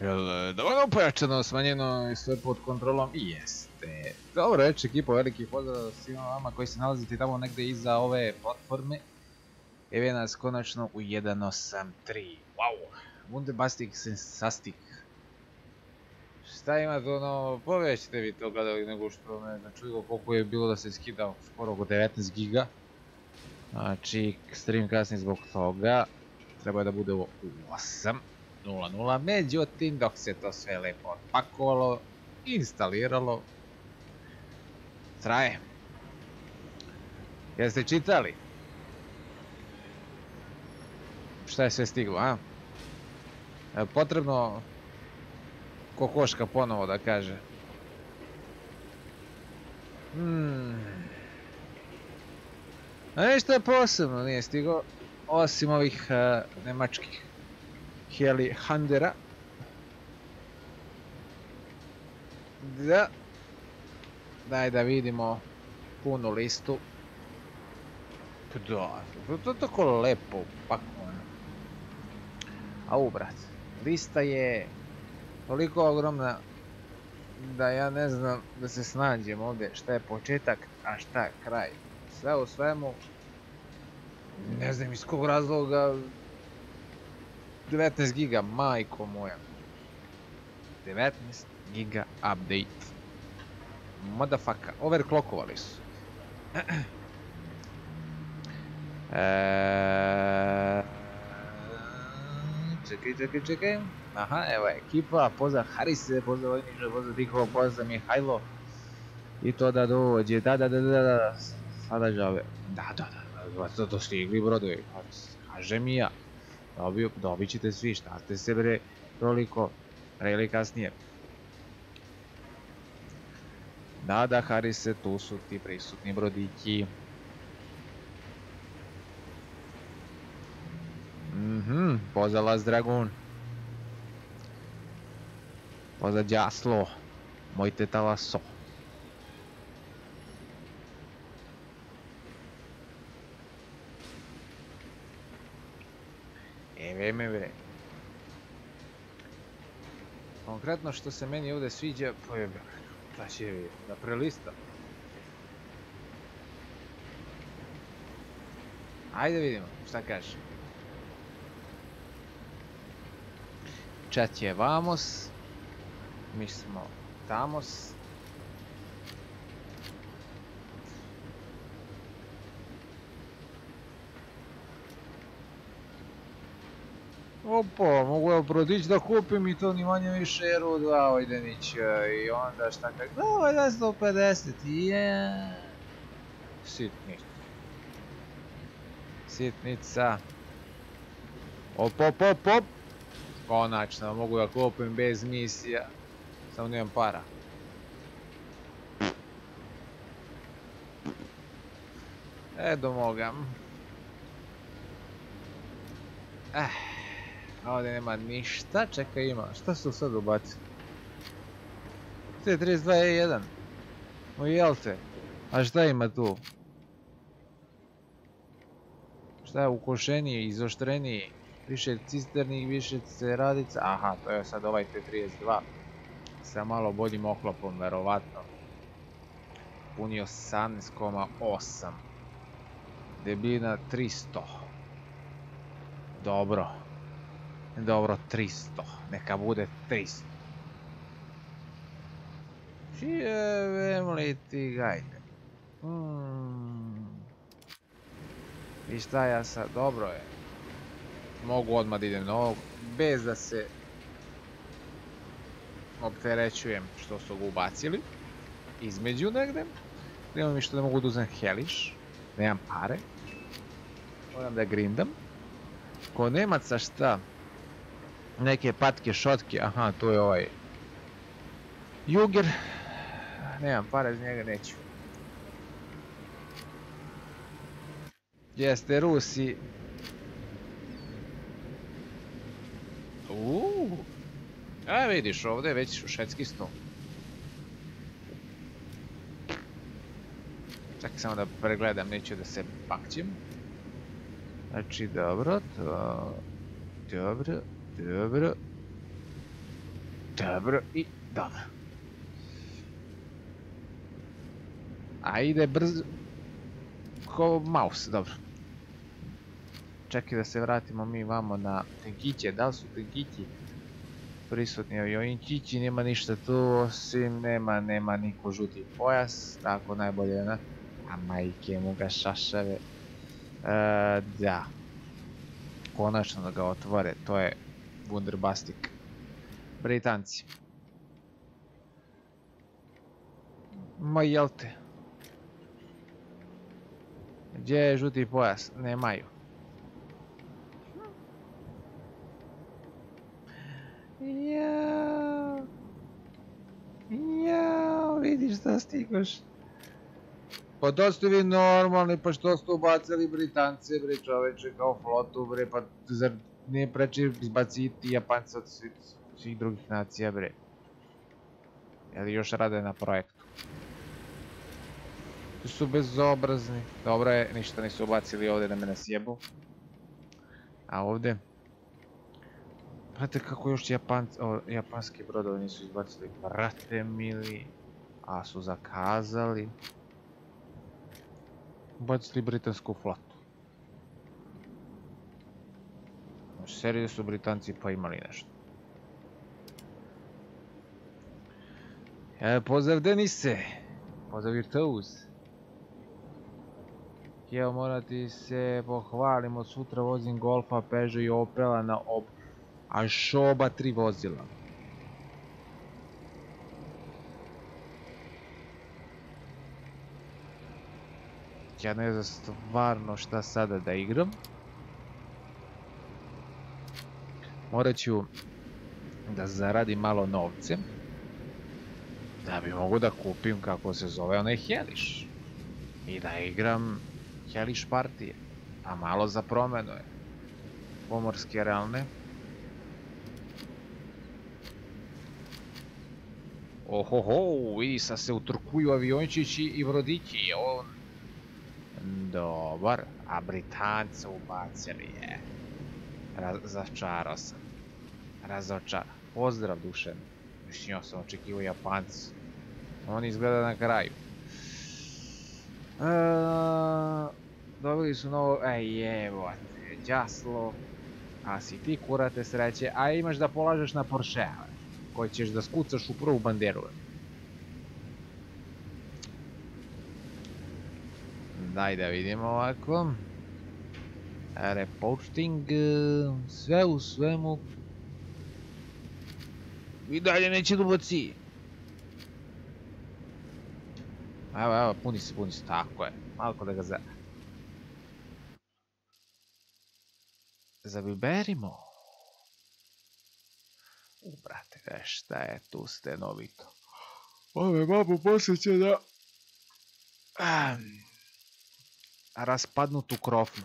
Jel dovoljno pojačano smanjeno i sve pod kontrolom? I jeste. Dobro večer ekipo, veliki pozdrav svima vama koji se nalazite tamo negdje iza ove platforme. Evo nas konačno u 1.8.3. Wow! Wunderbastik, sensastik. Šta ima to ono, povećite vi to gledali nego što me načudio koliko je bilo da se skidao skoro oko 19 giga. Znači stream kasni zbog toga. Treba je da bude ovo u 8.0.0. Međutim dok se to sve lepo odpakovalo, instaliralo, traje. Jeste čitali? Šta je sve stiglo, a? Potrebno kokoška ponovo da kaže. Nešto posebno nije stiglo, osim ovih nemačkih Heli Handera. Da. Daj da vidimo punu listu. Da, to je tako lepo upakovano. Au brat, lista je toliko ogromna da ja ne znam da se snađem ovdje šta je početak, a šta je kraj. Sve u svemu, ne znam iz kog razloga, 19 giga, majko moja. 19 giga update. Motherfucker, overclockovali su. Čekaj. Aha, evo ekipa, pozdrav Harise, pozdrav Vojniče, pozdrav Dikova, pozdrav Mihajlo. I to da dođe, da. Sada žave. Da, to stigli brodovi. Kažem i ja. Dobit ćete svi, šta ste se bre, toliko, pre ili kasnije. Da, Harise, tu su ti prisutni brodići. Pozdrav Las Dragun. Pozdrav Đaslo. Moj teta Laso. Eve. Konkretno što se meni ovdje sviđa, pojebe. Da će da prelistam. Ajde vidimo šta kažeš. Čat je vamos, mi smo tamos. Opa, mogu ja prodić da kupim i to ni manje više Eru 2 Ojdenić i onda šta kak... Da, ovo je 150, jeee... Sitnica. Op. Konačno, mogu ja kupim bez misija. Samo nemam para. Edo mogam. Ovdje nema ništa, čekaj ima, šta su sad ubacili? C32E1. O jel te, a šta ima tu? Šta je ukošeniji, izoštreniji, više cisternih, više ceradica, aha to je sad ovaj T32. Sa malo boljim oklopom, verovatno. Puni 18,8. Debljina 300. Dobro, 300, neka bude 300. Čijevem li ti gajde? I šta ja sad, dobro je. Mogu odmah da idem na ovog, bez da se opterećujem što su ga ubacili. Između negdje. Nemam mi što ne mogu da uzem heliš, nemam pare. Moram da grindam. Ko Nemaca šta? Neke patke, šotke, aha, tu je ovaj Juger. Nemam para, iz njega neću. Jeste, Rusi. A vidiš, ovdje je već švedski stol. Čekaj samo da pregledam, neću da se bakćim. Znači, dobro, to... Dobro. Dobro, I dama. A ide brzo. Ko mouse, dobro. Čekaj da se vratimo mi vamo na tenkiće. Da li su tenkiti prisutni? Ovi ovinčići, nema ništa tu osim, nema niko žuti pojas. Tako najbolje, ne? A majke mu ga šašave. Da. Konačno da ga otvore, to je wunderbastik. Britanci. Ma jel te? Gdje je žuti pojas? Nemaju. Jao. Jao, vidiš da stigoš. Pa to ste vi normalni, pa što ste ubacili Britance, bre čoveče, kao flotu, bre, pa zar nije preče izbaciti Japanca od svih drugih nacija, bre. Jel još rade na projektu? Tu su bezobrazni. Dobro je, ništa nisu ubacili ovdje da me nasjebu. A ovdje? Brate, kako još japanski brodovi nisu izbacili, brate mili, a su zakazali. Ubacili britansku flotu. Serije su Britanci pa imali nešto. Pozdrav Denise! Pozdrav Virtuos! Evo morati se pohvalim, od sutra vozim Golfa, Peugeot i Opela na ob... A šo oba tri vozila. Ja ne znam stvarno šta sada da igram. Morat ću da zaradim malo novce. Da bi mogu da kupim, kako se zove, onaj Heliš. I da igram Heliš partije. A malo za promenu je. Pomorske realne. Ohoho, vidi sad se utrkuju aviončići i brodići. Dobar, a Britanca ubacili je. Razočarao sam. Razočarao. Pozdrav Dušan. Još njom sam očekivao Japancu. On izgleda na kraju. Dobili su novo... jebote, džaslo. A si ti kurate sreće, a imaš da polažeš na Porschea. Koji ćeš da skucaš u prvu banderu. Daj da vidimo ovako. Reporting, sve u svemu. I dalje neće duboci. Evo, puni se, tako je. Malko da ga zabiberimo. Brate, šta je tu stenovito? Ove babu posjeća da... raspadnutu krofnu.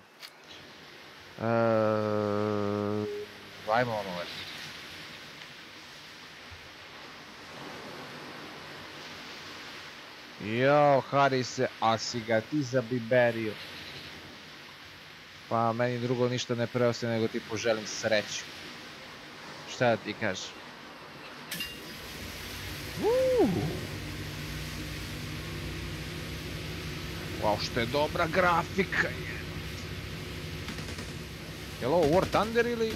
Ajmo ono već. Jo, Harise, a si ga ti zabiberio. Pa meni drugo ništa ne preostaje nego ti poželim sreću. Šta da ti kažem? Wow, što je dobra grafika je. Je li ovo War Thunder ili...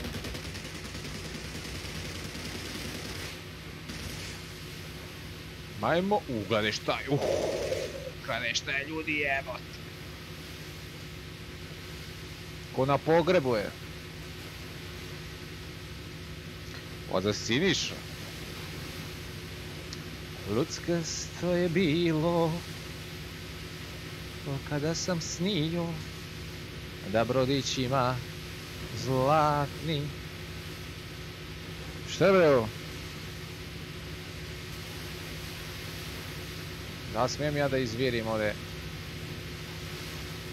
Majmo, gledaj šta je, gledaj šta je ljudi jebot. Ko na pogrebu je. Oza Siniša. Ludskasto je bilo kada sam snio da brodićima zlatni. Šta je breo? Da smijem ja da izvirim ovdje.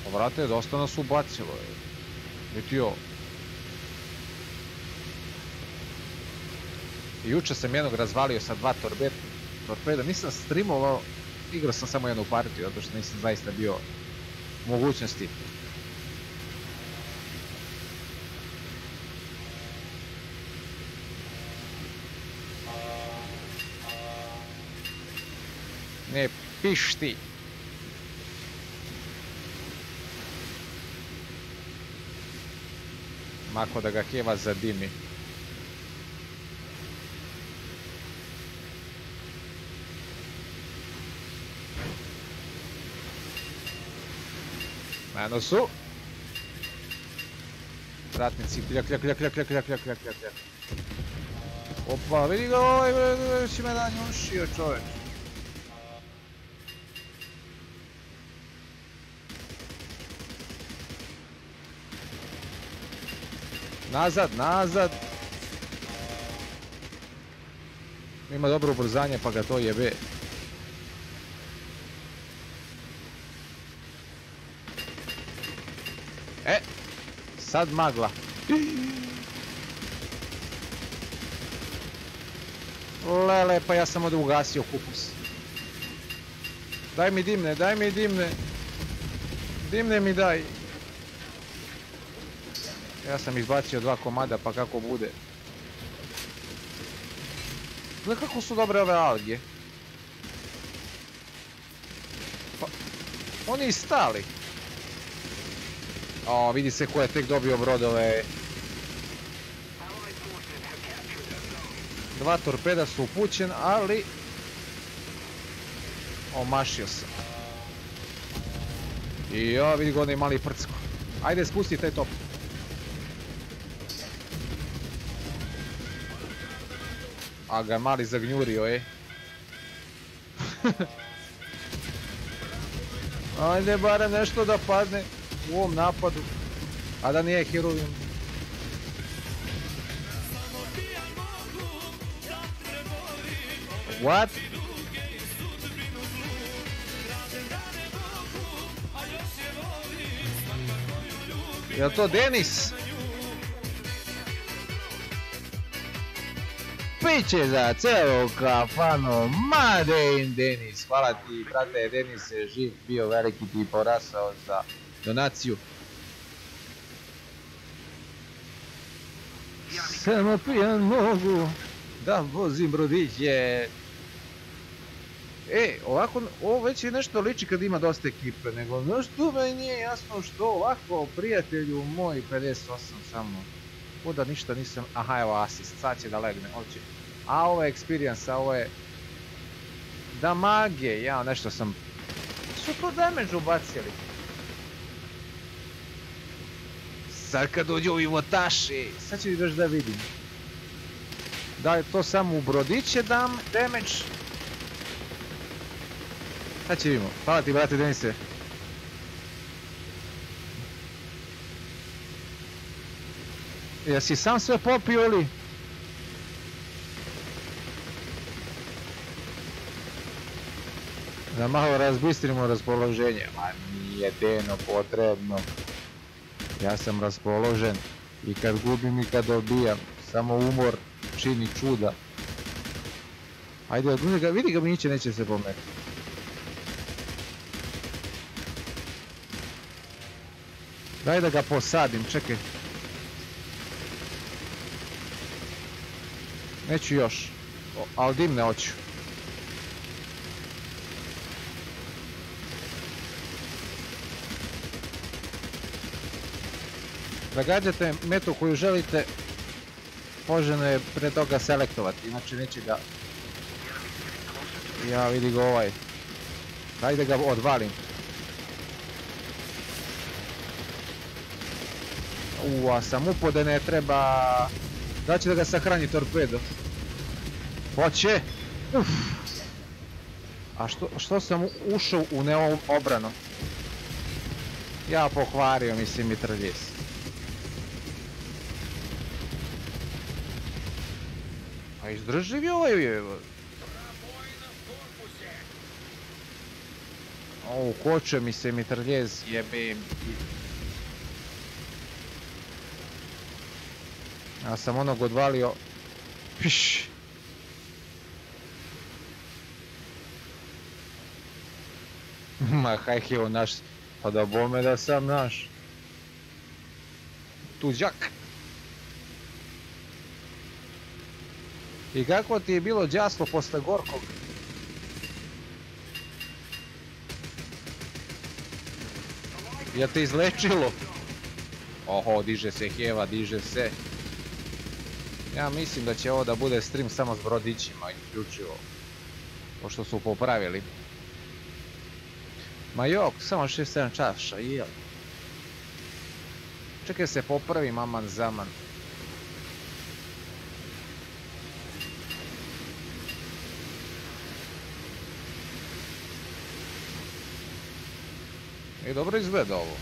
Obrate, dosta nas ubacilo je. Niti ovo. Juče sam jednog razvalio sa 2 torpeda, nisam streamovao, igrao sam samo jednu partiju, zato što nisam zaista bio u mogućnosti. Не пишь ты. Mako da ga Heva zadimi. Na nosu. Vratnici, kljak. Opa, vidi ga ovaj, si me da njušio čoveč. Nazad. Ima dobro ubrzanje pa ga to jebe. E, sad magla. Lele, pa ja sam ovdje ugasio kupus. Daj mi dimne. Dimne mi daj. Ja sam izbacio dva komada, pa kako bude. Gledaj kako su dobre ove alge. Pa, oni stali. O, vidi se ko je tek dobio brodove. Dva torpeda su upućen, ali... Omašio sam. I jo, vidi ga onaj mali prcko. Ajde, spusti taj top. A ga mali zagnjurio, Ajde barem nešto da padne u ovom napadu. A da nije Heruvim. What? Jel to Denis? Piće za celu kafanu, made in Denis, hvala ti brate, Denis je živ, bio veliki ti porasao za donaciju. Samo pijan mogu da vozim brodiće. E, ovako, ovo već je nešto liči kad ima dosta ekipe, nego nešto me nije jasno što ovako, prijatelju moj, 58 samo. Oda ništa nisam, aha evo asist, sad će da legne, oči. A ovo je experience, a ovo je... Damage, ja nešto sam... Što to damage ubacili? Sad kad uđu ovi votaši, sad ću još da vidim. Da li to samo u brodiće dam damage? Sad će vidimo, hvala ti brate Denise. Jesi sam sve popio ili? Da malo razbistrimo raspoloženje. Ma nije deno potrebno. Ja sam raspoložen. I kad gubim i kad dobijam. Samo umor čini čuda. Ajde odgledaj ga, vidi ga mi niće neće se pomeriti. Daj da ga posadim, čekaj. Neću još, ali dimne hoću. Nagađate metu koju želite, poželjno je pre toga selektovati, inače neće ga... Ja vidi ga ovaj. Daj da ga odvalim. A sam upode ne treba... Da će da ga sahrani torpedo. Hoće! Uff! A što sam ušao u neobrano? Ja pokvario mislim i trljes. A izdrživ je ovaj. O, koče mi se mi trljes jebim. Ja sam onog odvalio. Piš. Ma hajke on naš. Pa da bome da sam naš. Tuđak. I kako ti je bilo đaslo posle gorkog? Jel te izlečilo? Oho, diže se Heva, diže se. Ja mislim da će ovo da bude stream samo s brodićima, isključivo. Pošto su popravili. Ma jok, samo 6-7 čaša, jel? Čekaj se popravim, aman zaman. I dobro izgleda ovo.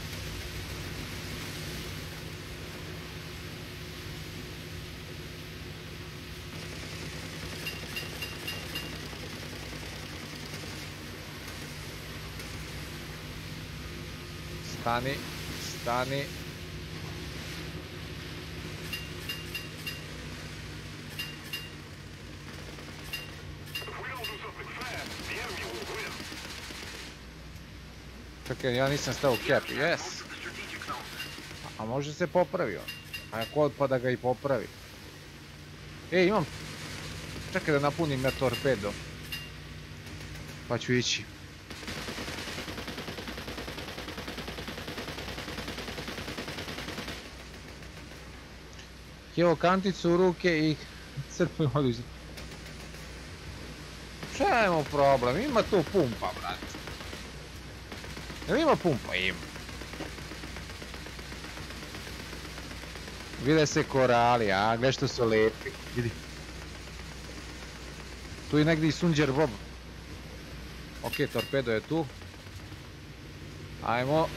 Stani, stani. Čekaj, ja nisam stao u cap, yes. A može se popravi on. A ako odpada ga i popravi. Ej, imam. Čekaj da napunim ja torpedo. Pa ću ići. Evo kanticu u ruke i crpim odlično. Čemu problem? Ima tu pumpa, brat. Jel ima pumpa? Ima. Vide se korali, a? Gledaj što su lepi. Vidi. Tu je negdje i Sunđer Bob. Okej, torpedo je tu. Ajmo.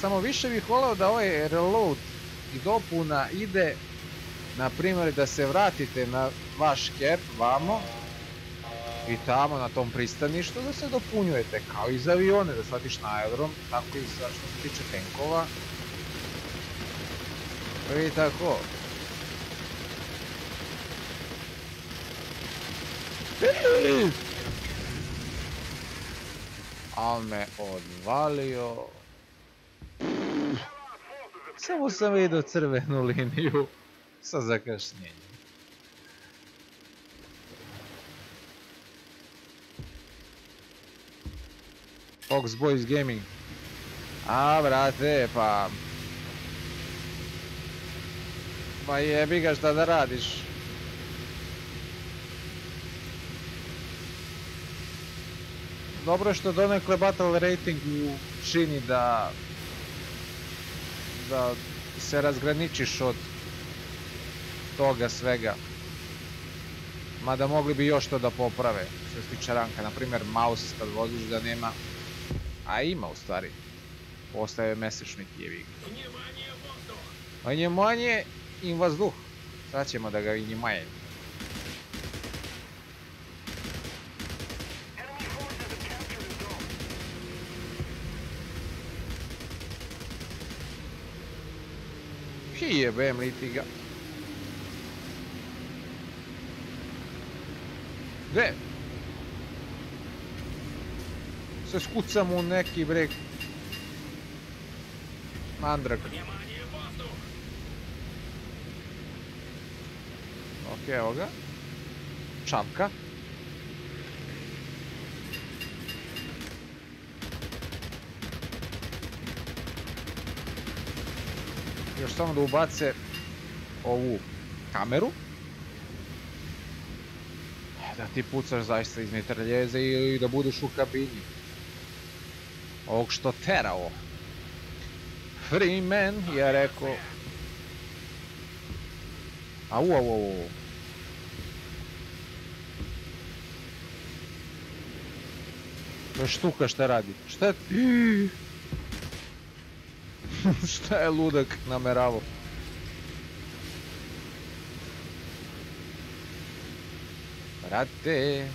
Samo više bih voleo da ovaj reload i dopuna ide, na primjer da se vratite na vaš cap, vamo i tamo na tom pristaništu da se dopunjujete, kao i za avione, da shvatiš na aerodrom, tako i sa što se tiče tenkova. I tako. Al me odvalio. Samo sam vidio crvenu liniju sa zakašnjenjem. Fox Boys Gaming. A brate, pa... Pa jebi ga šta da radiš. Dobro što donekle battle rating čini da... da se razgraničiš od toga svega, mada mogli bi još to da poprave što se tiče ranka, na primjer mouse kad voziš da nema, a ima u stvari, postaje mesečni tijevik. Vanjemanje im vazduh, sad ćemo da ga vanjemajem. Jebem liti ga. Gde? Se skucam u neki breg. Mandrag. Ok, evo ga. Čapka. Još samo da ubace ovu kameru. Da ti pucaš zaista iz mitraljeze i da budeš u kabini. Ovog što terao. Freeman je rekao. Au, au, au. To je štuka šta radi. Šta ti... Šta je ludak nameravo? Brate!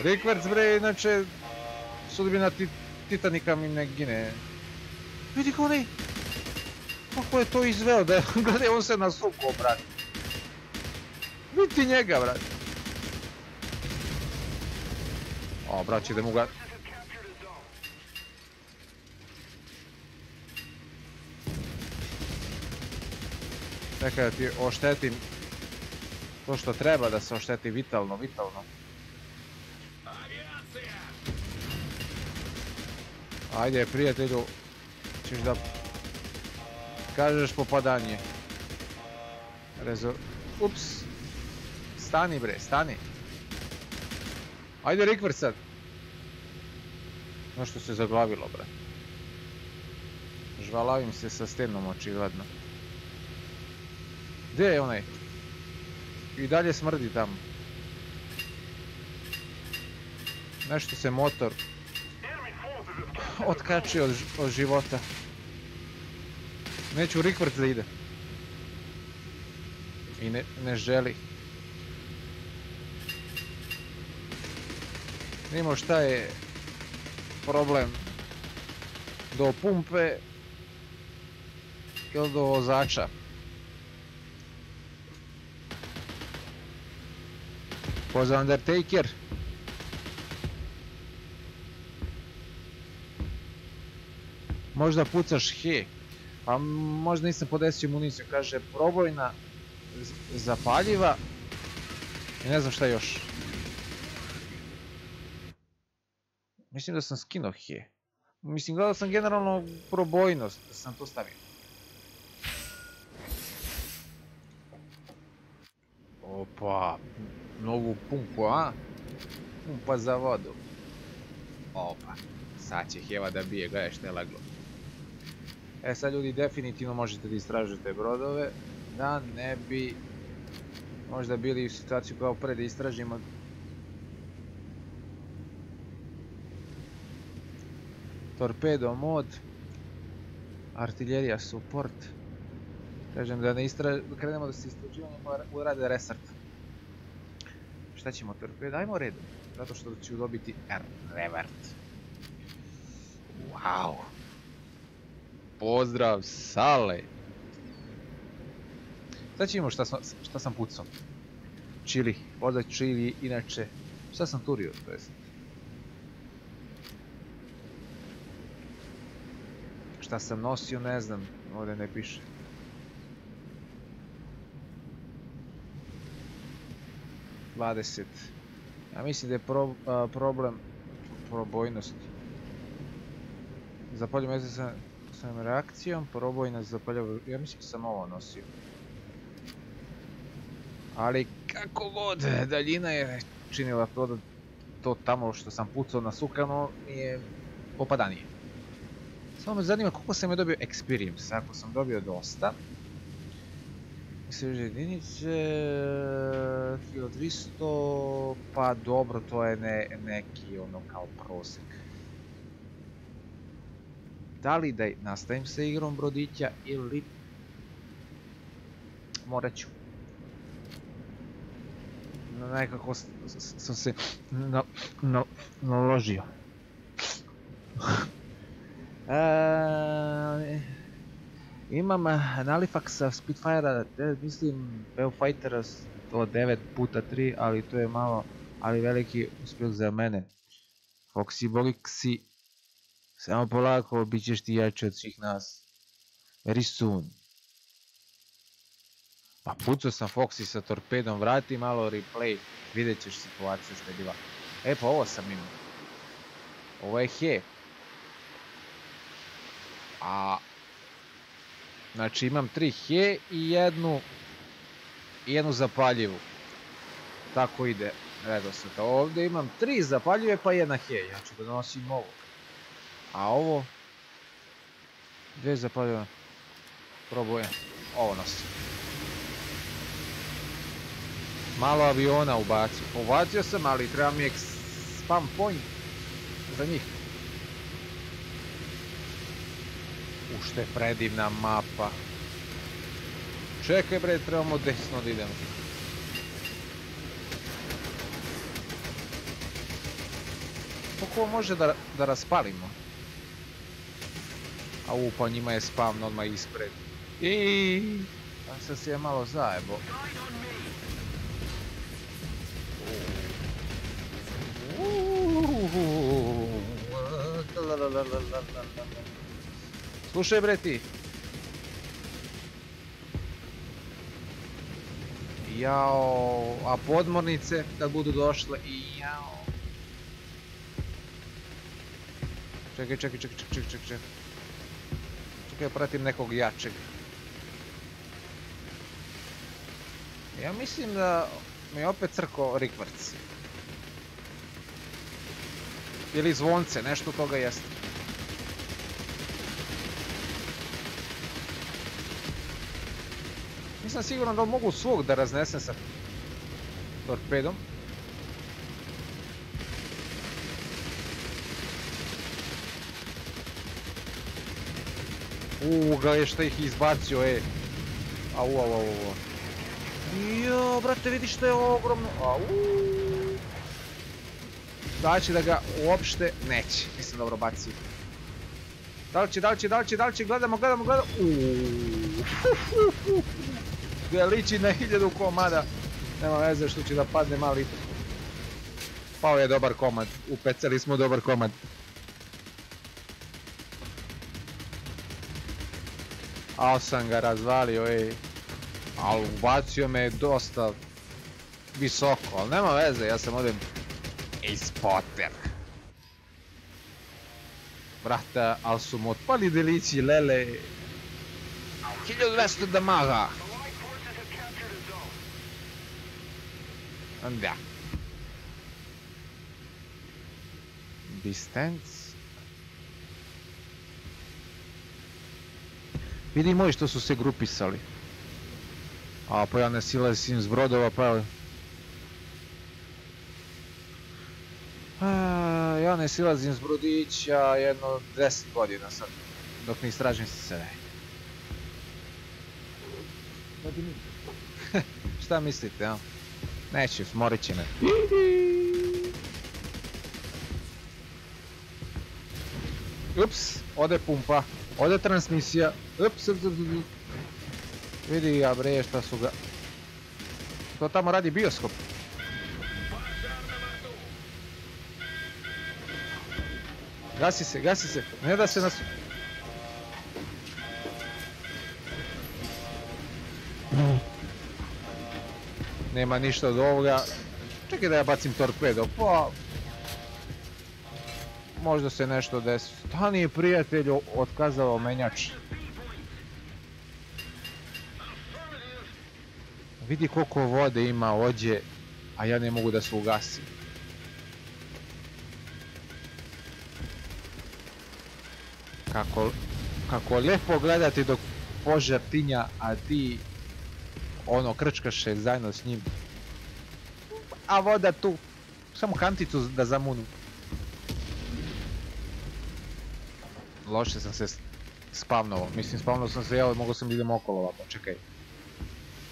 Rikvarc bre, inače sudbina Titanika mi ne gine. Vidi ga onaj! Kako je to izveo da je, gledaj, on se na suku obrati. Vidi njega, brate. O, braći, idemo ga... Čekaj da ti oštetim to što treba da se ošteti vitalno, vitalno. Ajde, prijatelju, ćeš da kažeš popadanje. Ups. Stani bre, stani. Ajde, rikver sad. No što se zaglavilo, bre. Žvalavim se sa stenom, očigledno. Gdje je onaj? I dalje smrdi tamo. Nešto se motor otkačio od života. Neću rikvrt da ide. I ne želi. Nimo šta je problem do pumpe ili do vozača. Poza Undertaker. Možda pucaš he. Pa možda nisam podesio municiju. Kaže probojna zapaljiva. I ne znam šta još. Mislim da sam skinuo he. Mislim, gledao sam generalno probojnost. Da sam to stavio. Opa. Novu pumpu, a? Pumpa za vodu. Opa. Sad će Heva da bije, gledaj što je laglo. E sad ljudi, definitivno možete da istražite brodove. Da ne bi možda bili u situaciju kao pre da istražimo. Torpedo mod. Artiljerija support. Kažem da ne istražimo, krenemo da se istraživamo i urade resart. Šta ćemo torpedo? Dajmo redom. Zato što ću dobiti revert. Wow. Pozdrav, Sale. Sad ćemo šta sam pucao. Čili. Voda čili, inače. Šta sam turio, to jest. Šta sam nosio, ne znam. Ovdje ne piše. Ja mislim da je problem probojnost. Zapaljam jeze sa svojom reakcijom, probojnost zapaljam, ja mislim da sam ovo nosio. Ali kako god, daljina je činila to da to tamo što sam pucao na sukano nije popadanije. Samo me zanima koliko sam je dobio experience, ako sam dobio dosta. Sveže jedinice, 300, pa dobro, to je neki ono kao prosek. Da li da nastavim sa igrom brodića ili morat ću. Nekako sam se naložio. Imam Nalifaksa, Spitfire-a, mislim Bellfightera 9x3, ali to je malo, ali veliki uspjeh za mene. Foxy Borixi, samo polako, bit ćeš ti jači od svih nas. Very soon. Pa pucao sam Foxy sa torpedom, vrati malo replay, vidjet ćeš situacija što je bila. E pa ovo sam imao. Ovo je he. A... Znači imam 3 he i jednu zapaljivu. Tako ide redosled. Ovdje imam 3 zapaljive pa jedna he. Ja ću da nosim ovo. A ovo... 2 zapaljive. Probujem. Ovo nosim. Malo aviona ubacio. Ubacio sam, ali treba mi spam point za njih. Ušte, predivna mapa. Čekaj bre, trebamo desno da idemo. Koliko može da raspalimo? A upa, njima je spavno odmah ispred. Pa sam se je malo zajebo. Slušaj bre ti. Jao, a podmornice kad budu došle i jao. Čekaj. Čekaj, pratim nekog jačeg. Ja mislim da mi je opet crko rikvarc. Ili zvonce, nešto toga jeste. Nisam siguran da mogu svog da raznesem sa torpedom. Gledaj šta ih izbacio, ej. Au. Jo, brate, vidiš što je ogromno. Znači da ga uopšte neće. Nisam dobro bacio. Da li će, gledamo. Gdje liči na 1000 komada. Nema veze što će da padne mali. Pao je dobar komad. Upecali smo dobar komad. Al sam ga razvalio, ej. Al ubacio me dosta visoko, ali nema veze, ja sam ovdje ispoter. Brata, al su mu otpali delići, lele. 1200 damaga. Onda. Distance. Vidi moji što su se grupisali. A pa ja ne silazim s brodova, pa... Ja ne silazim s brodića jedno 10 godina sad, dok ne istražim se. Šta mislite, ja? Neću, smorit će me. Ups, ode pumpa. Ovdje je transmisija. Vidi ja bre šta su ga. To tamo radi bioskop. Gasi se. Ne da se nas... Nema ništa od ovoga. Čekaj da ja bacim torpedo. Pa... Možda se nešto desi. Stani prijatelju, otkazao menjač. Vidi koliko vode ima ovdje, a ja ne mogu da se ugasim. Kako lijepo gledati dok požar tinja, a ti ono krčkaše zajedno s njim. A voda tu, samo kanticu da zamunu. Loše sam se spavnuo, mislim spavnuo sam se, jel, mogo sam da idem okolo ovako, čekaj.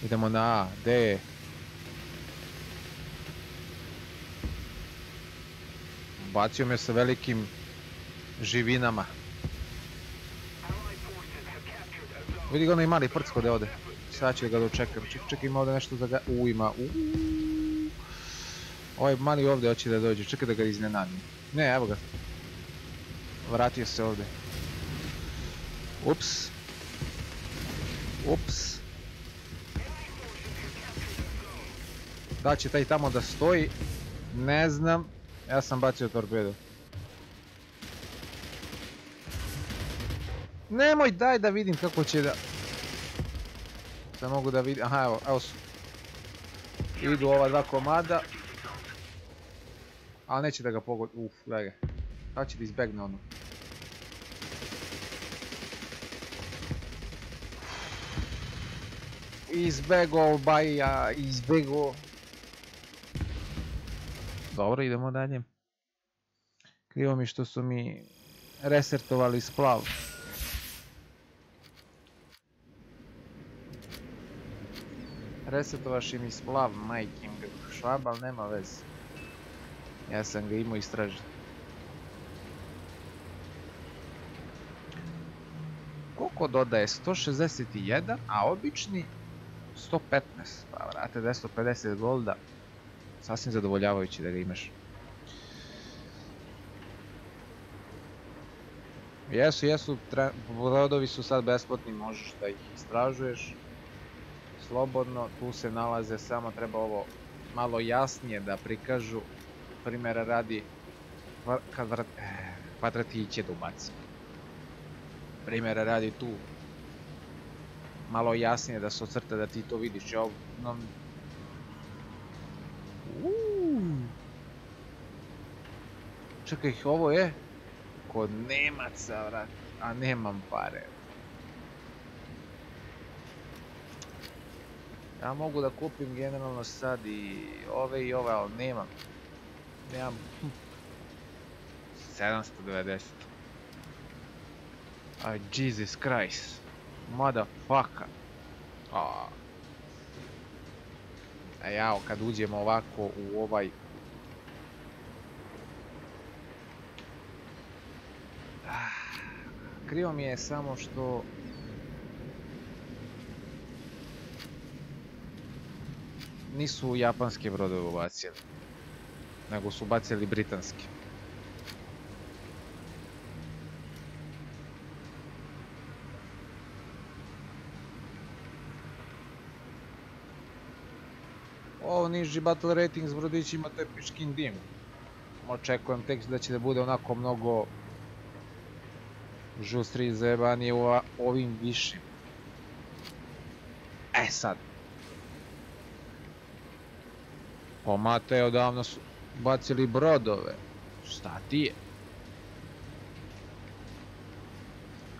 Idemo na A, D. Bacio me sa velikim živinama. Vidi ga onaj mali prcko da je ovdje, sada ću ga dočekam, čekaj ima ovdje nešto da ga uima. Ovaj mali ovdje hoće da dođe, čekaj da ga iznenadim. Ne, evo ga. Vratio se ovdje. Ups. Da će taj tamo da stoji? Ne znam. Ja sam bacio torpedu. Nemoj, daj da vidim kako će da... Da mogu da vidim. Aha, evo su. Idu ova dva komada. Ali neće da ga pogodi. Gledaj ga. Sada će da izbegne ono. Izbego, baja, izbego. Dobro, idemo dalje. Krivo mi što su mi resetovali splav. Resetovaš im i splav, majkim ga švab, ali nema veze. Ja sam ga imao istražen. tako dodaje 161, a obični 115, pa vrate 250 golda, sasvim zadovoljavajući da ga imaš. Jesu, brodovi su sad besplatni, možeš da ih istražuješ slobodno, tu se nalaze, samo treba ovo malo jasnije da prikažu, primjera radi kvadratiće da ubacim. Primjera radi tu malo jasnije da se ocrta da ti to vidiš. Čekaj, ovo je kod Nemaca, vrat, a nemam pare. Ja mogu da kupim generalno sad i ove, ali nemam. Nemam. 790. Aj, Jesus Christ. Motherfucker. A jao, kad uđemo ovako u ovaj... Krivo mi je samo što... Nisu japanske brodove ubacili, nego su ubacili britanske. Ovo niži battle rating s brodićima to je piškin dim. Očekujem tekst da će da bude onako mnogo... žustri zajebanije u ovim višim. E sad. Pomate, odavno su bacili brodove. Šta ti je?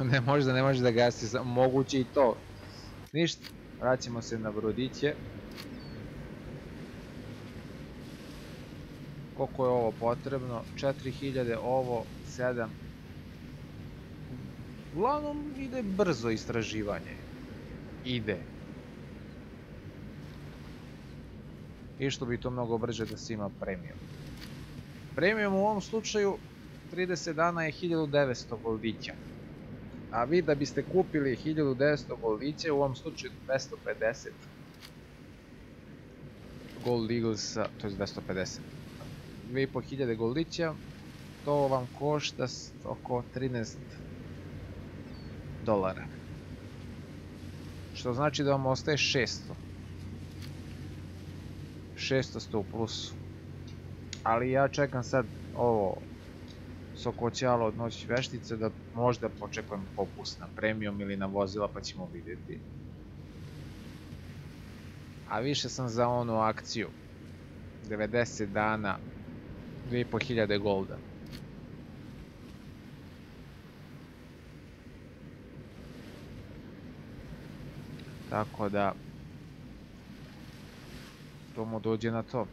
Ne možeš da gasi, moguće i to. Ništa, vraćamo se na brodiće. Koliko je ovo potrebno? 4000, ovo 7. Uglavnom ide brzo istraživanje. Ide. I što bi to mnogo brže da se ima premium. Premium u ovom slučaju 30 dana je 1900 goldića. A vi da biste kupili 1900 goldića, u ovom slučaju 250 gold eaglesa, to je 250. 2500 goldića, to vam košta oko 13 dolara. Što znači da vam ostaje 600. 600 ste u plusu. Ali ja čekam sad ovo sokoćalo od noći veštice da možda počekujem popust na premium ili na vozila pa ćemo vidjeti. A više sam za onu akciju. 90 dana 2500 golda. Tako da... to mu dođe na to.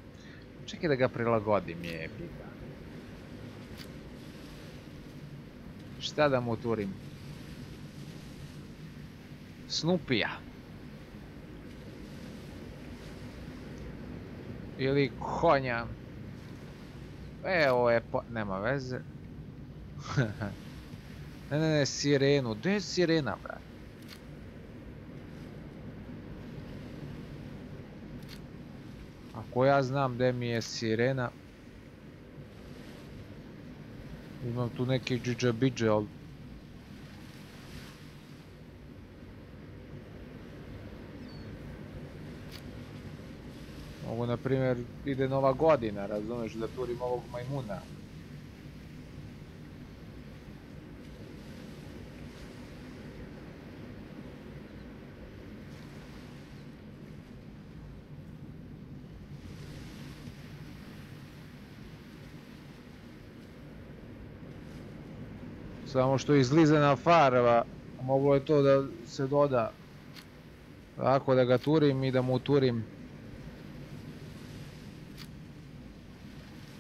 Čekaj da ga prilagodim, je pita. Šta da mu turim? Snupija. Ili konja. Evo je po... nema veze. Ne, sirenu. Gde je sirena, brat? Ako ja znam gde mi je sirena. Imam tu neki džidžabidže, ali... mogu, na primjer, ide Nova godina, razumeš, da turim ovog majmuna. Samo što je izlizana farba, moglo je to da se doda. Tako da ga turim i da mu turim.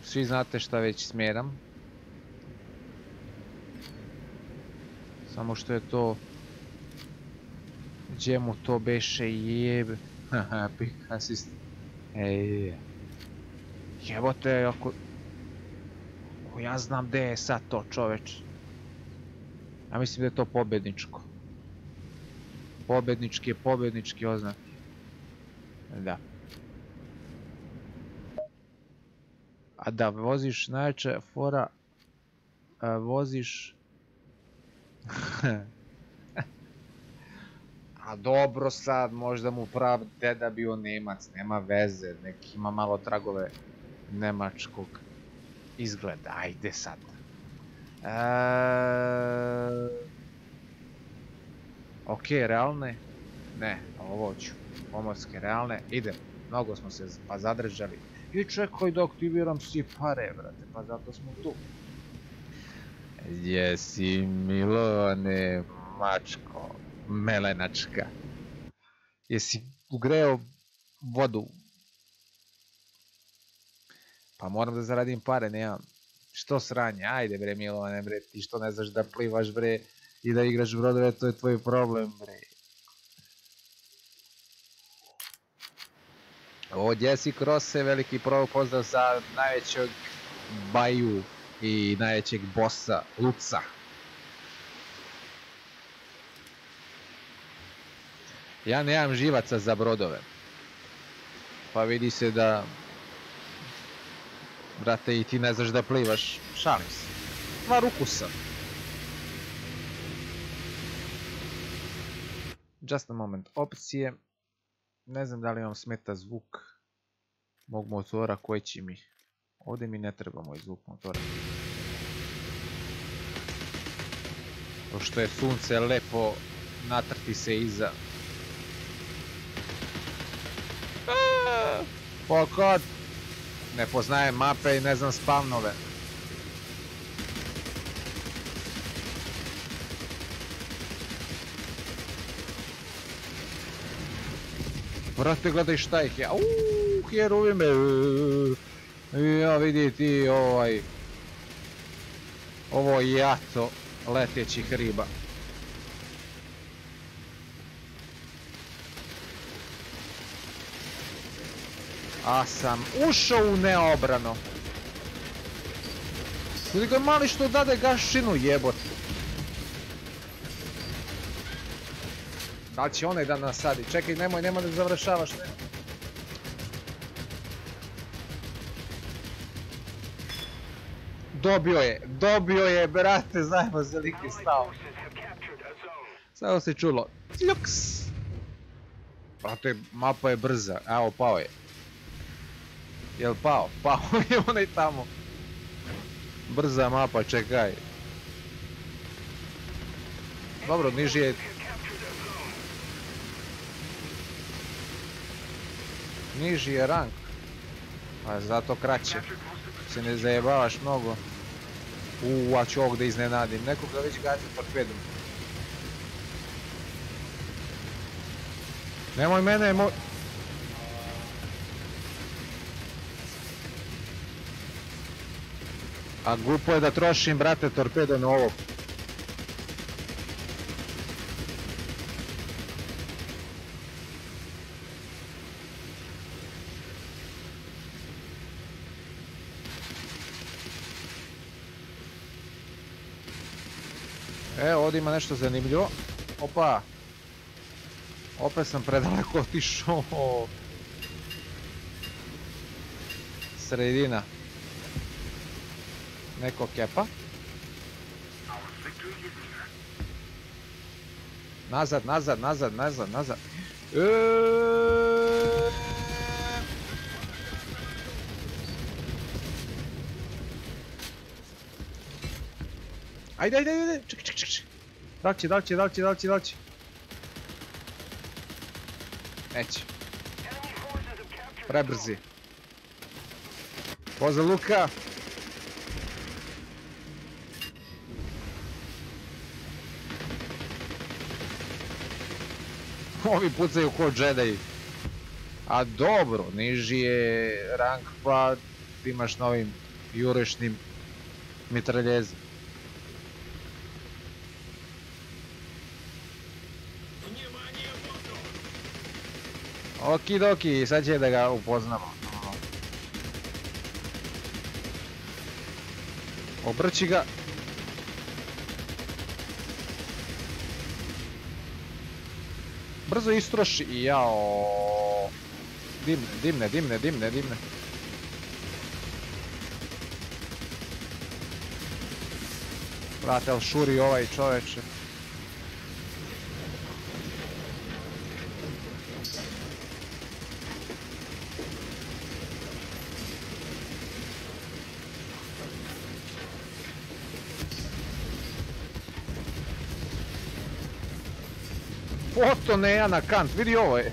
Svi znate šta već smjeram. Samo što je to... gdje mu to beše jebe. Haha, pika asist. Ej. Jebote, ako... ako ja znam gdje je sad to, čoveč. A mislim da je to pobedničko. pobednički oznak. Da. A da, voziš, najče, fora, voziš... A dobro sad, možda mu prav deda bio Nemac, nema veze, nek ima malo tragove nemačkog izgleda, ajde sad. Ok, realne, ne, ovo ću, pomorske realne, idem, mnogo smo se pa zadržali. I čekaj da aktiviram si pare, brate, pa zato smo tu. Jesi Milone, mačko, melenačka. Jesi ugreo vodu? Pa moram da zaradim pare, nemam. Što sranje, ajde bre Milone, bre, ti što ne znaš da plivaš bre i da igraš brodove, to je tvoj problem bre. O, Jesse Cross je veliki pozdrav za najvećeg Baju i najvećeg bossa Luca. Ja nemam živaca za brodove. Pa vidi se da... Brate, i ti ne znaš da plivaš. Šalim se. Stvar ukusa. Just a moment. Opcije. Ne znam da li vam smeta zvuk mog motora koji će mi... Ovdje mi ne treba moj zvuk motora. To što je sunce lepo, natrti se iza. Pokod! Ne poznajem mape i ne znam spawnove. Brate, gledaj šta ih ja, Heruvim me, ja vidi ti ovaj, ovo jato letećih riba. A sam ušao u neobrano. Gdje ga mali što dade gašinu jebot. Da li će onaj da nasadi? Čekaj, nemoj, nemoj da završavaš. Dobio je, brate, znajmo za lik je stao. Samo se čulo. Ljuks! Brate, mapa je brza. Evo, pao je. Jel pao? Pao je onaj tamo. Brza mapa, čekaj. Dobro, niži je... Niži je rank, pa zato kraće, se ne zajebavaš mnogo. A ću ovog da iznenadim, nekoga već gađam torpedom. Nemoj mene, moj... A glupo je da trošim, brate, torpedo na ovog. Evo, ovdje ima nešto zanimljivo. Opa! Opet sam predaleko otišao. Sredina. Neko kepa. Nazad, nazad, nazad, nazad, nazad. Ajde, ajde, ajde, ček. Dal će. Neće. Prebrzi. Pozdrav Luka. Ovi pucaju ko Jedi. A dobro, niži je rank pa imaš novim jurešnim mitraljezom. Okidoki, sad će da ga upoznamo. Obrči ga. brzo istroši i jao... Dimne. Brate, ali šuri ovaj čoveče. Potone ja na kant, vidi ovo je.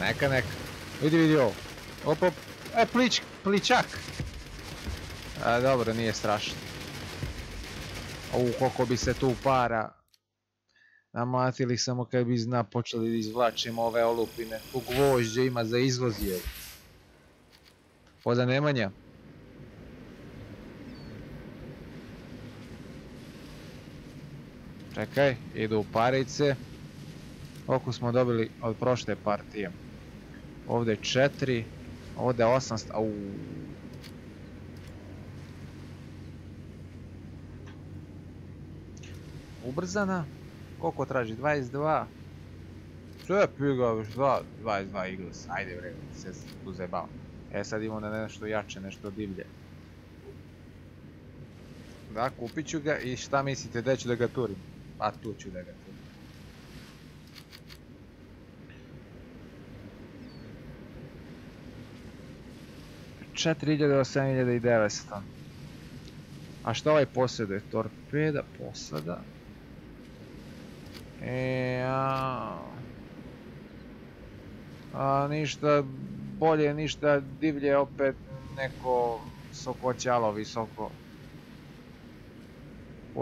Neka. Vidi ovo. Op, op. E, pličak. A, dobro, nije strašno. Koliko bi se tu para. Namatili samo kad bi počeli da izvlačimo ove olupine. U gvožđe ima za izvoz je. Poda Nemanja. Čekaj, idu parice. Koliko smo dobili od prošle partije? Ovdje 4, ovdje 800, au. Ubrzana, koliko traži? 22. Sve pigaviš, 22 iglas, ajde bre, se tu zebao. E sad imamo na nešto jače, nešto divlje. Da, kupit ću ga i šta mislite, gdje ću da ga turim? Pa tu ću da ga turim. $4000 do $7900. A šta ovaj posjeduje? Torpeda, posada. Ništa bolje, ništa divlje, opet neko sokoćalo visoko.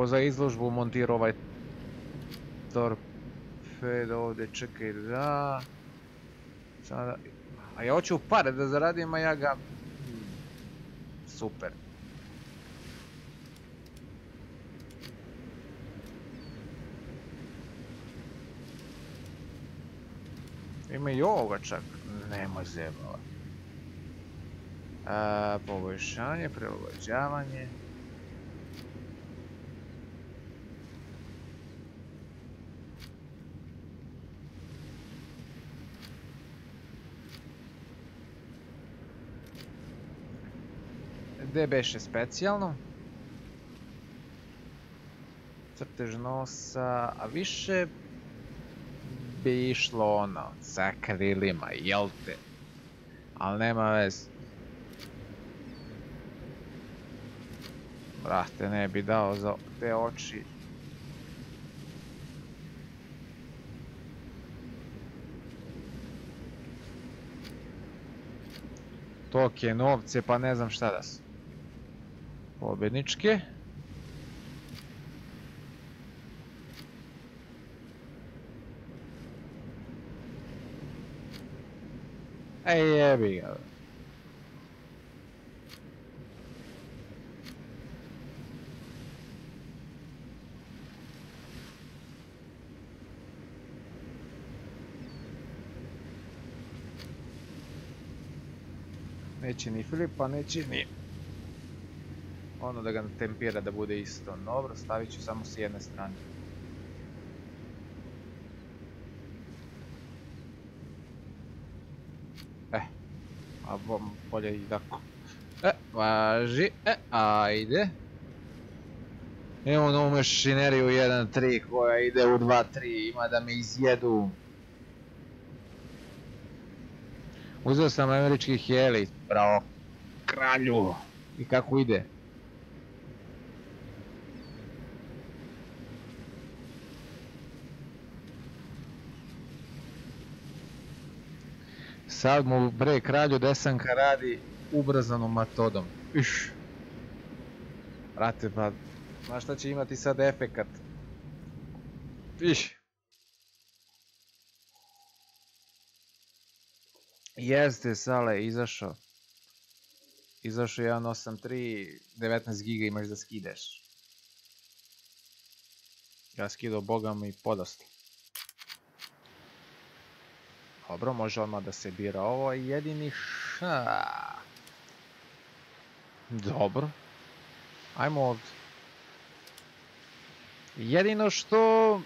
Za izložbu montir ovaj torpedo ovdje, čekaj, da. A ja hoću pare da zaradim, a ja ga... Super. Ima i ovoga čak. Nema zemlja. Poboljšanje, prilagođavanje. Gdje beše specijalno? Crtež nosa, a više bi išlo ono, sa krilima, jel te? Ali nema vez. Brate, ne bi dao za te oči. Toke, novce, pa ne znam šta da su. Pobjedničke. Ej, jebi ga. Neće ni Filipa, neće ni... Ono da ga tempira da bude isto. Dobro, stavit ću samo s jedne strane. A bolje i tako. Važi, ajde. Imamo novu mašineriju 1.3 koja ide u 2.3, ima da me izjedu. Uzeo sam američki heli, bravo, kralju. I kako ide? Sad mu bre kralju desanka radi ubrzanom metodom. Iš. Brate, pa, znaš šta će imati sad efekat? Iš. Jeste, Sale, izašao. Izašao 1.8.3, 19 giga imaš da skideš. Ja skidao bogam i podosta. Dobro, može odmah da se bira ovo, jedini... Dobro. Ajmo ovdje. Jedino što...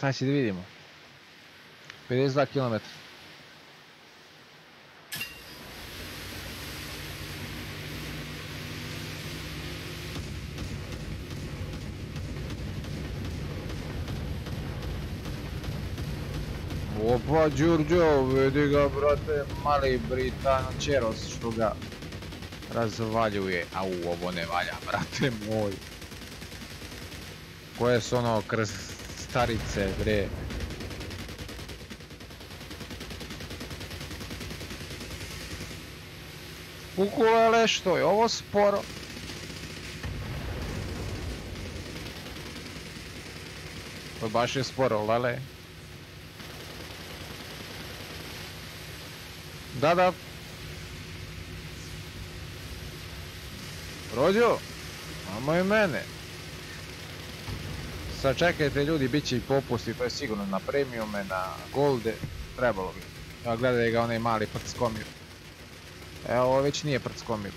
Sada si da vidimo. 52 km. Opa, Đurđo, vidi ga, brate, mali Britanočeros što ga razvaljuje. Au, ovo ne valja, brate moj. Koje su ono krstarice, bre. Ukulele, što je ovo sporo? To baš je sporo, lele. Da, da. Rođo, mamo i mene. Sad čekajte ljudi, bit će i popusti, to je sigurno na premiume, na golde, trebalo bi. Evo gledaj ga onaj mali prckomir. Evo, ovo već nije prckomir.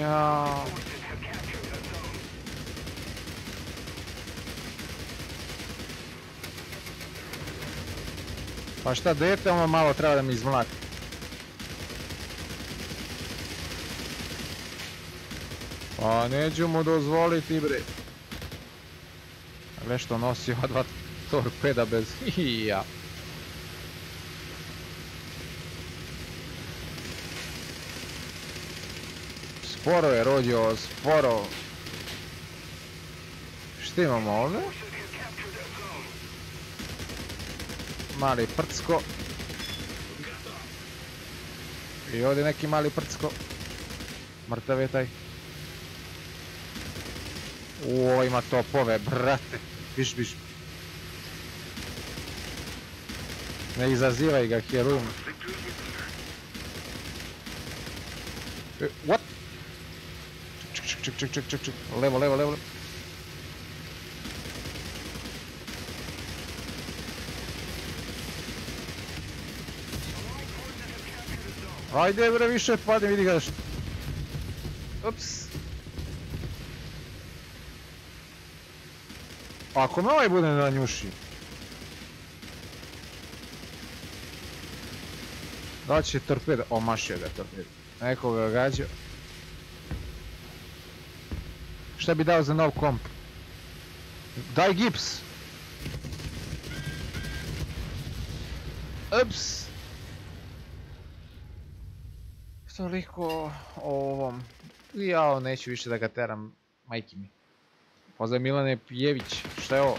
Jao. Pa šta, dete, ono malo treba da mi izmlati. Pa neću mu dozvoliti, bre. Gle što nosi ova dva torpeda bez hija. Sporo je, rođo, sporo. Šta imamo ovdje? Mali prcko. I ovdje neki mali prcko. Mrtav je taj. Uo, ima topove, brate. Biš, biš. Ne izazivaj ga, Heruvim. What? Ček, ček, ček, ček, ček, levo, levo, levo. Ajde bre, više padne, vidi ga što... Ups. Ako me ovaj bude na njuši. Da će torpeda, omašio ga torpeda. Neko ga gađao. Šta bi dao za nov komp? Daj gips! Ups! Toliko o ovom. Jao, neću više da ga teram, majki mi. Pozdrav Milane Pijević, šta je ovo?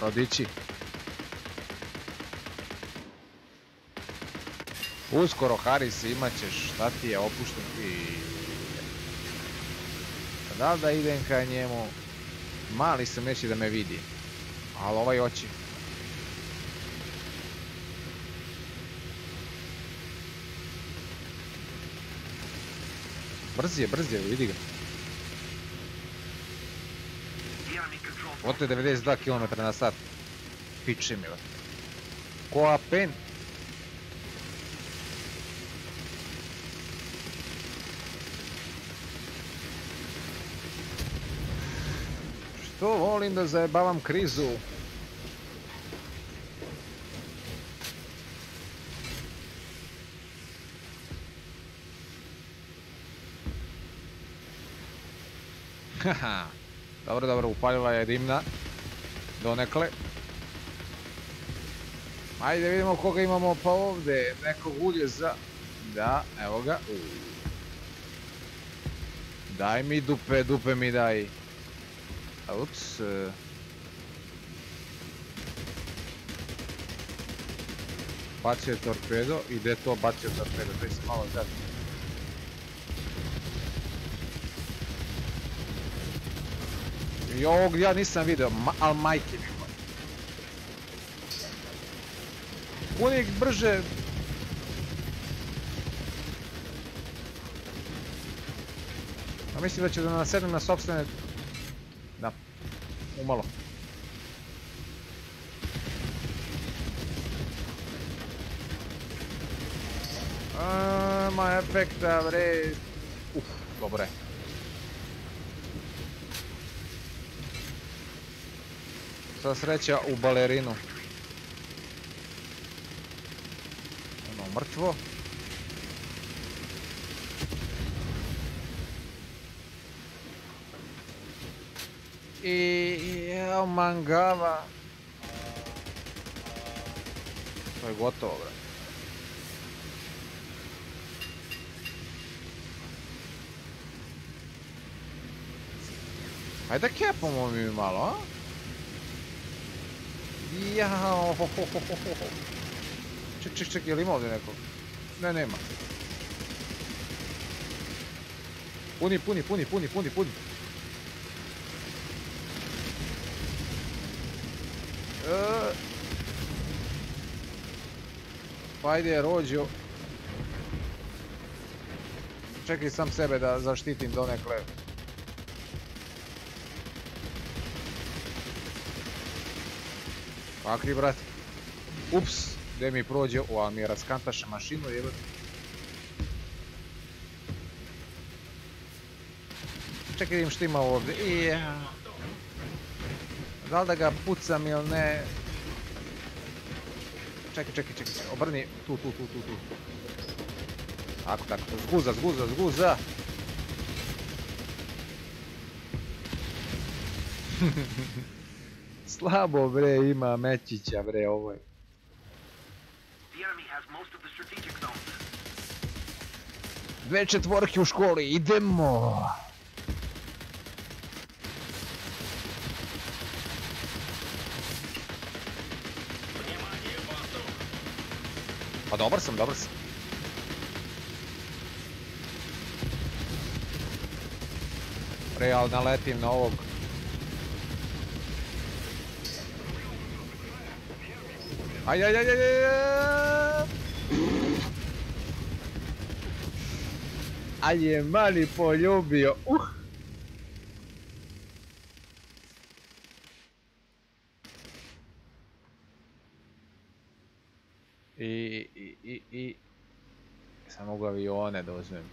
Rodići. Uskoro, Haris, imat ćeš, šta ti je opuštati? Da li da idem ka njemu? Mali sam, neće da me vidi. Ali ovaj oči. Brz je, brz je, vidi ga. Oto je 92 km na sat. Piči mi, vrat. Ko apen? To volim da zajebavam krizu. Haha. Dobro, dobro, upalila je dimna. Donekle. Ajde vidimo koga imamo pa ovdje. Nekog uljeza. Da, evo ga. Daj mi dupe, dupe mi daj. Ups. Bacio je torpedo, ide to, bacio torpedo, to je se malo zadnje. I ovog ja nisam vidio, ali majke mi moj. Punik brže. Mislim da će da nasednem na sobstvene... Da. umalo. Ima efekta, bre. Uf, dobre. Sva sreća u balerinu. Ono, mrtvo. I jao, mangava. To je gotovo, bre. Hajde kepamo mi malo, a? Jao, ček, je li ima ovdje nekog? Ne, nema. Puni. Pa ajde, rođo. Čekaj sam sebe da zaštitim donekle. Pakri, brat. Ups, gdje mi prođe, ova mi je raskantaša mašinu, jebati. Čekaj, vidim što ima ovdje. Da li da ga pucam ili ne? Čekaj, obrni, tu. Tako, zguza. Slabo, bre, ima mečića, bre, ovo je. Dve četvorke u školi, idemo! Pa dobar sam. Real, naletim na ovog. Aj je mali poljubio. Sam mogu avione da uzmem.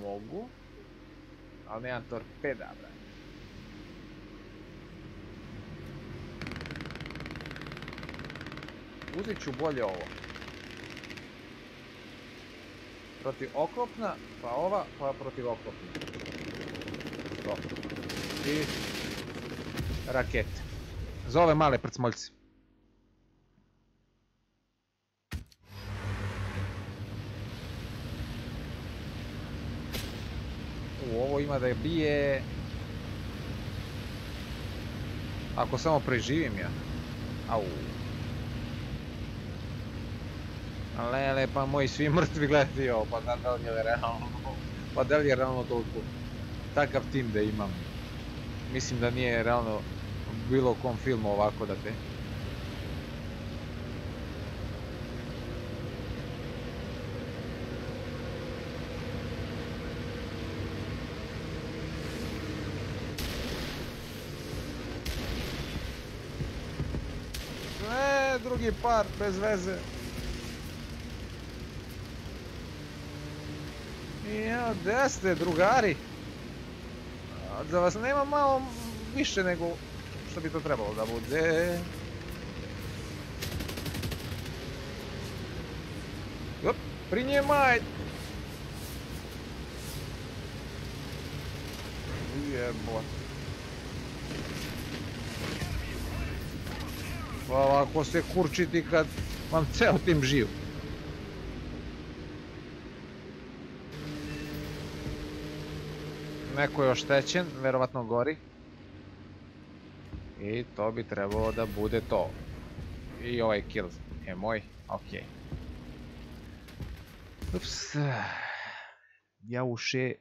Mogu. Ali nemam torpeda, braj. Uzit ću bolje ovo. Protiv oklopna, pa ova, pa protiv oklopna. Dobro. I rakete. Za ove male prcmoljci. Ovo ima da je bije. Ako samo preživim ja. Au. Lele, pa moji svi mrtvi gledaju ovo, pa da li je realno, toliko takav tim da imam. Mislim da nije realno bilo kom filmu ovako da te. Drugi par, bez veze. Jao, gdje ste, drugari? Za vas nema malo više nego što bi to trebalo da bude. Prinjemaj! Jebot. Ovako se kurčiti kad vam ceo tim živ. Neko je oštećen, verovatno gori. I to bi trebalo da bude to. I ovaj kill je moj, okej. Ups. Ja uše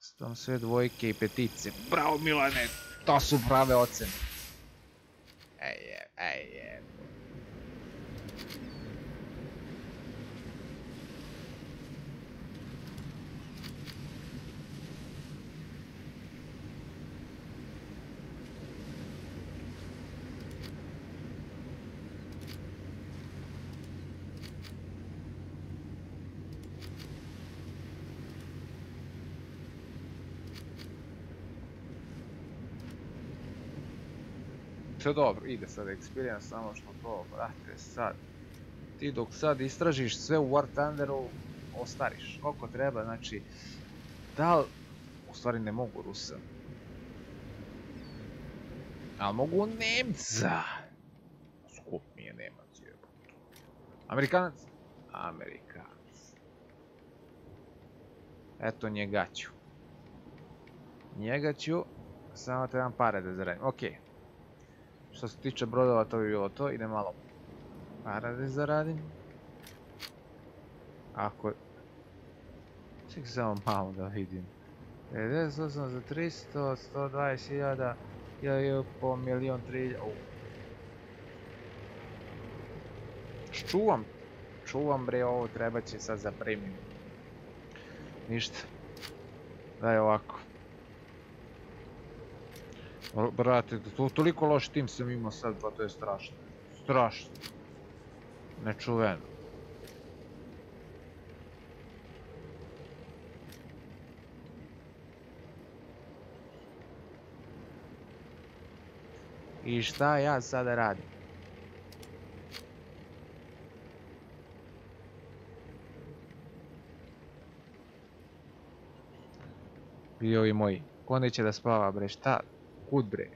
stam sve dvojke i petice. Bravo Milane, to su prave ocene. Ej. To dobro, ide sad experience, samo što to, brate, sad. Ti dok sad istražiš sve u War Thunderu, ostariš koliko treba, znači, da li, u stvari ne mogu Rusa. Ali mogu Nemca. Skup mi je Nemac, jebote. Amerikanac? Amerikanac. Eto njega ću. Njega ću, samo trebam pare da zaradim, okej. Što se tiče brodova, to bi bilo to, ide malo para da zaradim. Ako... Ček samo malo da vidim. 98 za 300, 120.000, 1,5 milijon, 3.000, uuu. Čuvam, čuvam bre, ovo treba će sad za premium. Ništa. Daj ovako. Brate, toliko loš tim sam imao sad, pa to je strašno. Strašno. Nečuveno. I šta ja sada radim? I ovi moji, ko neće da spava bre, šta? Kud bre?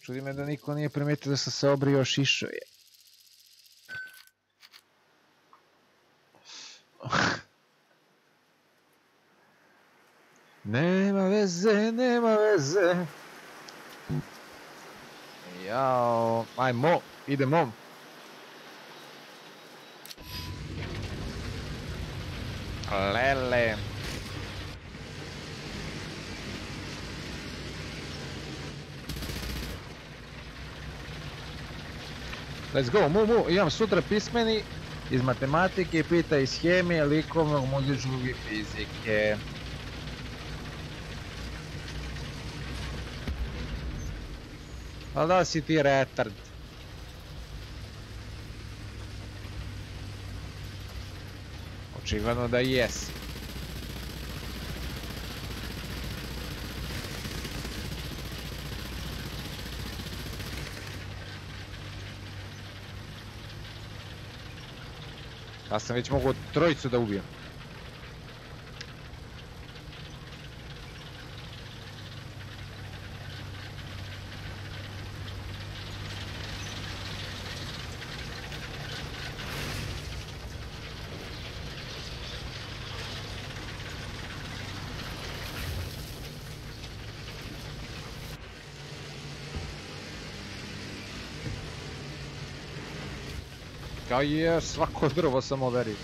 Čudi me da niko nije primetio da sam se obrio još išao je. Nema veze, nema veze. Jao, ajmo, idemo. Lele. Let's go, mu, imam sutra pismeni iz matematike, pita iz hemije, likovnog, muzičnog i fizike. Pa da si ti retard. Očigledno da jesi. Ja sam već mogao trojicu da ubijem. Kao je, svako drvo sam overio.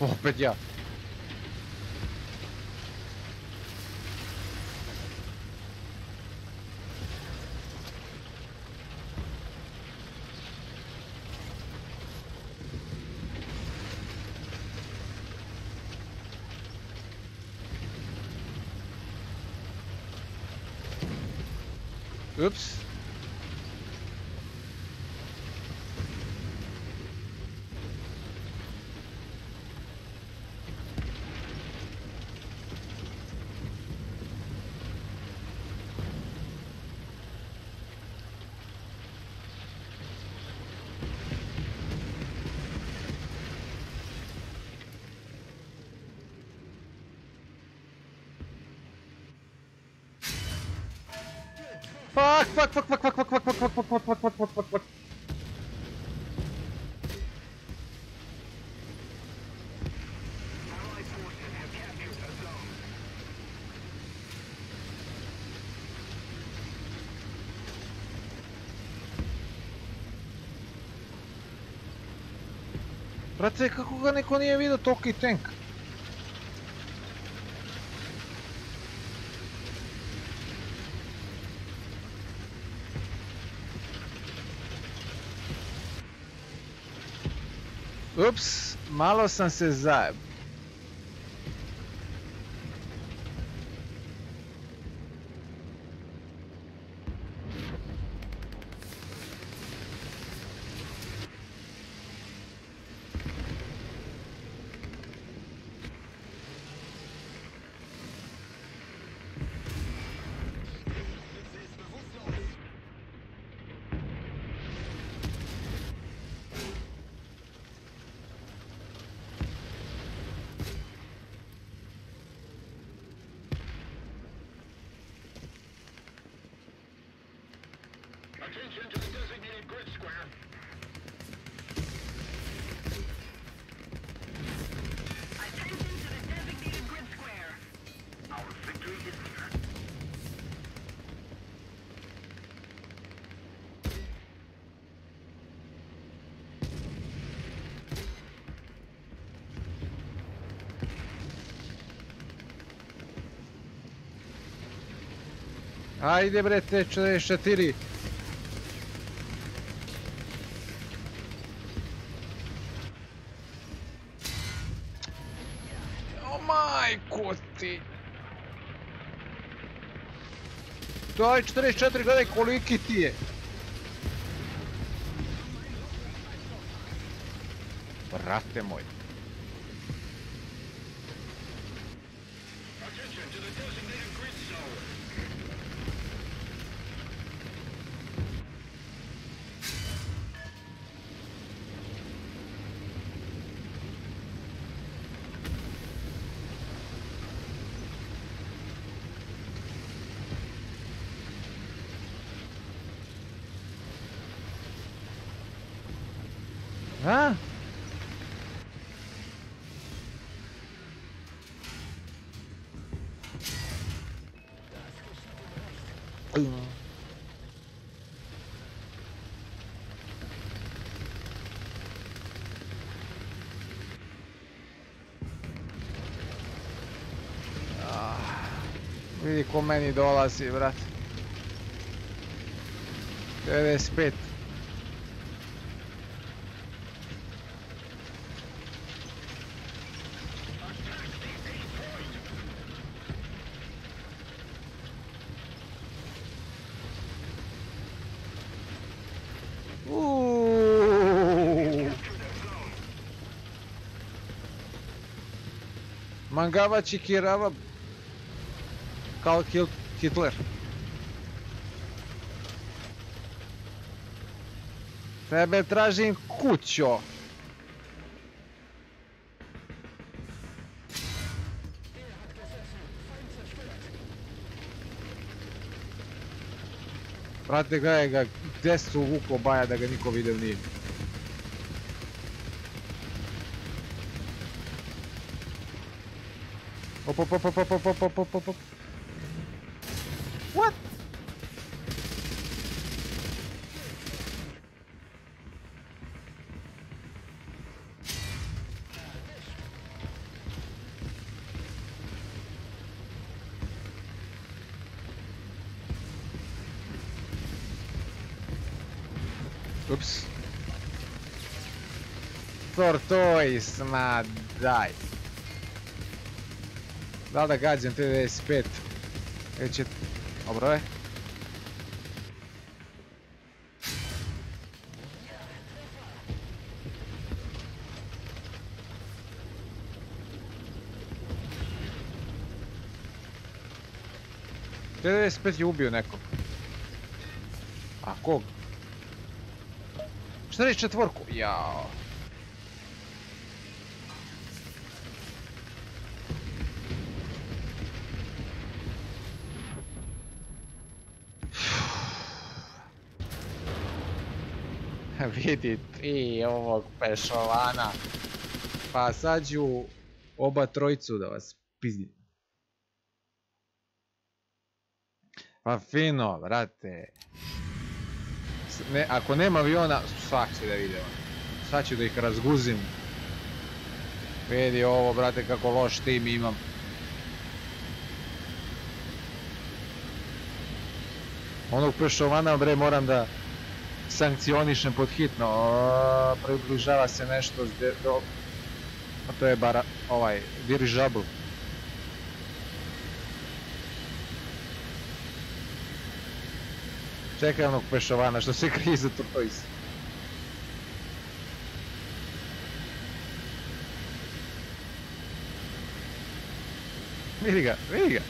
Opet ja. Ups. Fuck. Brate, kako ga neko nije vidio, toliki tank. Ups, malo sam se zajebao. Ajde bre, te 44. O majko ti. To je 44, gledaj koliki ti je. Brate moj. A? Vidi ko meni dolazi, brat. 95. Mangava Chikirava Karl Hitler. Tebe tražim, kućo. Brate, gledaj ga, gdje su vuko baja da ga niko vidio nije. Op. What? Oops. Tortoise, ma daj. Da li da gađam te 95? Ili će... Dobro je. Te 95 je ubio nekog. A kog? 44-ku? Jao. vidi tri ovog pešovana. Pa sad ću oba trojicu da vas piznim. Pa fino, brate. Ne, ako nema aviona, svak će da vide. Sad ću da ih razguzim. Vidi ovo, brate, kako loš tim imam. Onog pešovana, bre, moram da sankcionišem pod hitno. Približava se nešto. A to je bar ovaj dirižabl. Čekaj onog pešovana što se krije za tortoise. Vidi ga, vidi ga.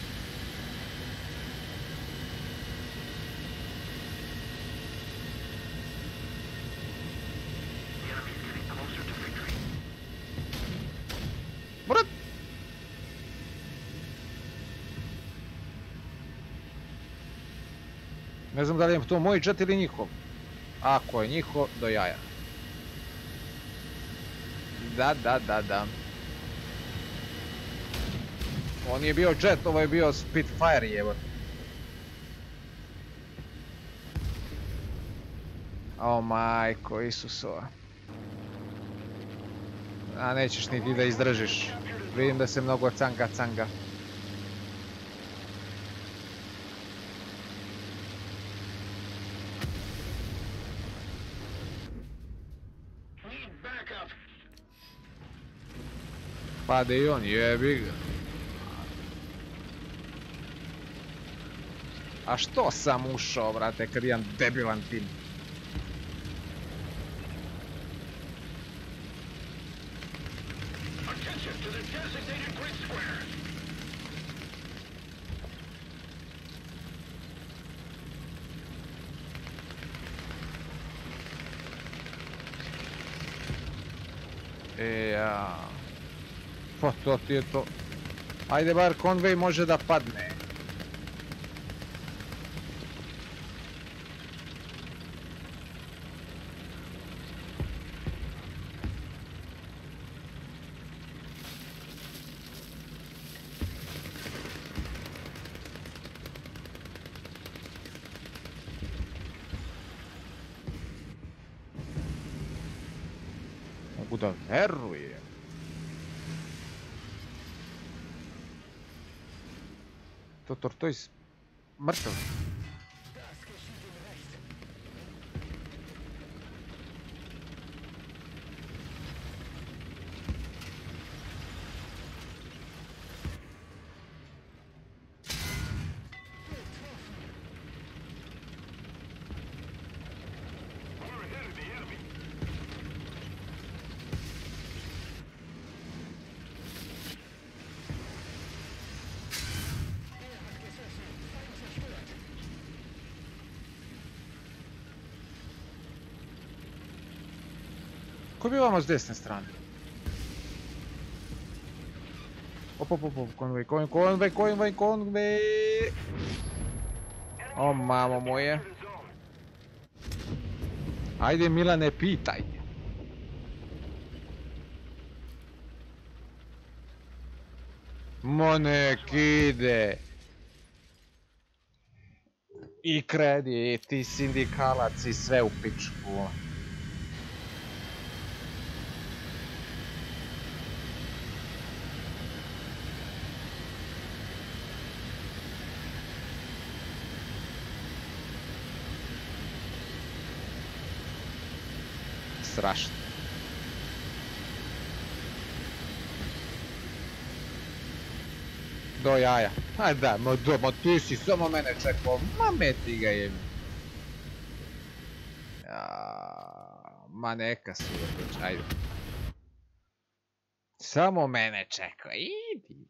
Ne znam da li je to moj jet ili njihov. Ako je njihov, do jaja. Da. On je bio jet, ovo je bio Spitfire, jevo. O majko, Isusova. A nećeš ni ti da izdržiš. Vidim da se mnogo canga. Pade i on, jebi ga. A što sam ušao, brate, kad imam debilan tim? Pa to ti je to. Ajde bar konvoj može da padne. Mogu da verujem. To tortoise mrtav. Ko bi vamo s desne strane? Op, konvoj. O, mamo moje. Ajde, Milane, pitaj. Mo nek ide. I kredit, i sindikalac, i sve u pičku. Strašno. Do jaja. A da, ma ti si samo mene čekao. Ma meti ga je. Ma neka su da dođe. Ajde. Samo mene čekao. Idi.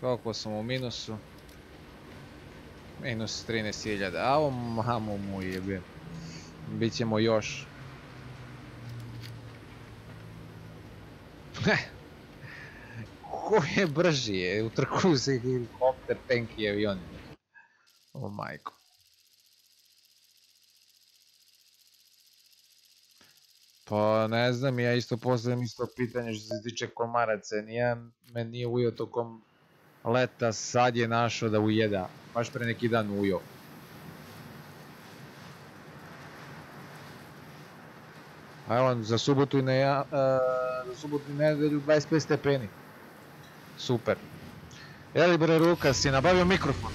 Koliko sam u minusu? Minus 13.000, a o mamu mu jebe. Bićemo još. ko je brži je, utrkuju se helikopter, tank I avioni. O majko. Pa ne znam, ja isto postavljam isto pitanje što se tiče komaraca, me nije ujeo tokom leta, sad je našao da ujeda, baš pre neki dan ujeo. A evo, za subotu I nedelju 25 stepeni. Super. Jeli bre Ruka, si nabavio mikrofon?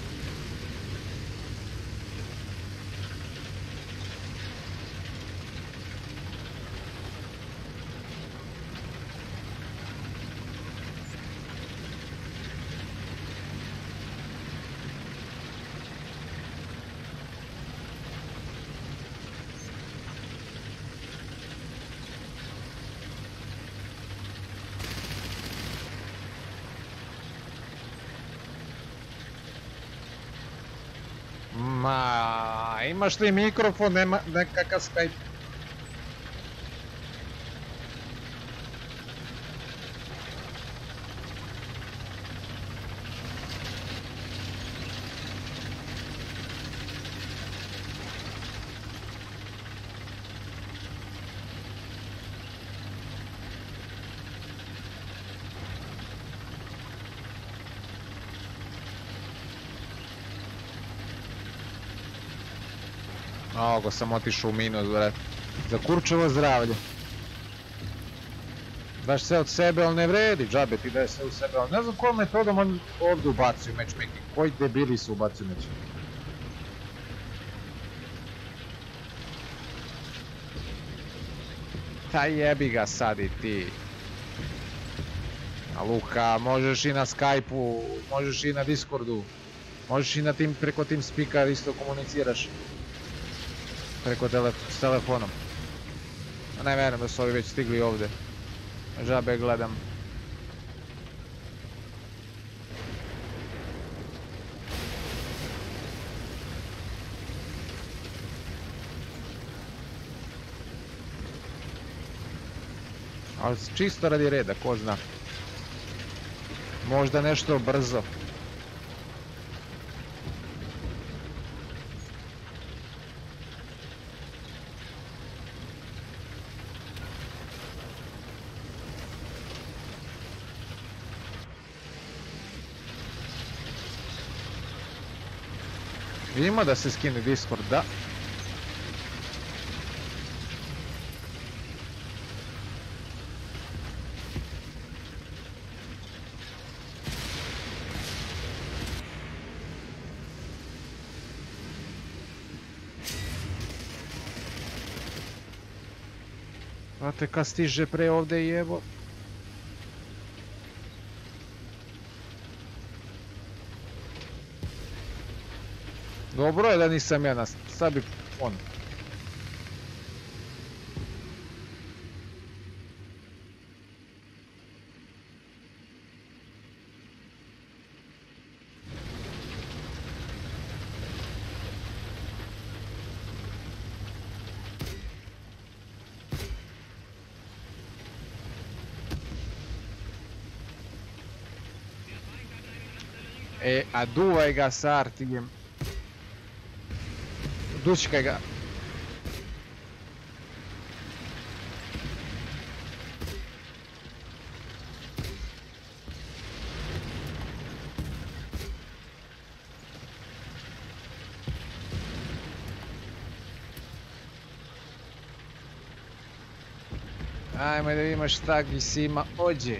Imaš li mikrofon, nema nekakav Skype. Mnogo sam otišao u minus, vrat. Za kurčevo zdravlje. Daš sve od sebe, ali ne vredi, džabe ti daš sve od sebe, ali ne znam kojom metodom on ovdje ubacuju matchmaking. Koji debili su ubacuju matchmaking? Ta jebi ga sad I ti. A Luka, možeš I na Skype-u, možeš I na Discordu, možeš I preko TeamSpeak-a isto komuniciraš. Preko s telefonom. Ne verujem da su ovi već stigli ovdje. Žabe gledam. Ali čisto radi reda, ko zna. Možda nešto brzo. Vidimo da se skine Discord, da. Znate kad stiže pre ovdje I evo. Dobro je da nisam ja nas, sad bi on. E, a duvaj ga sa Artijem. Dučkaj ga. Ajmo da vidimo šta gdje ima ođe.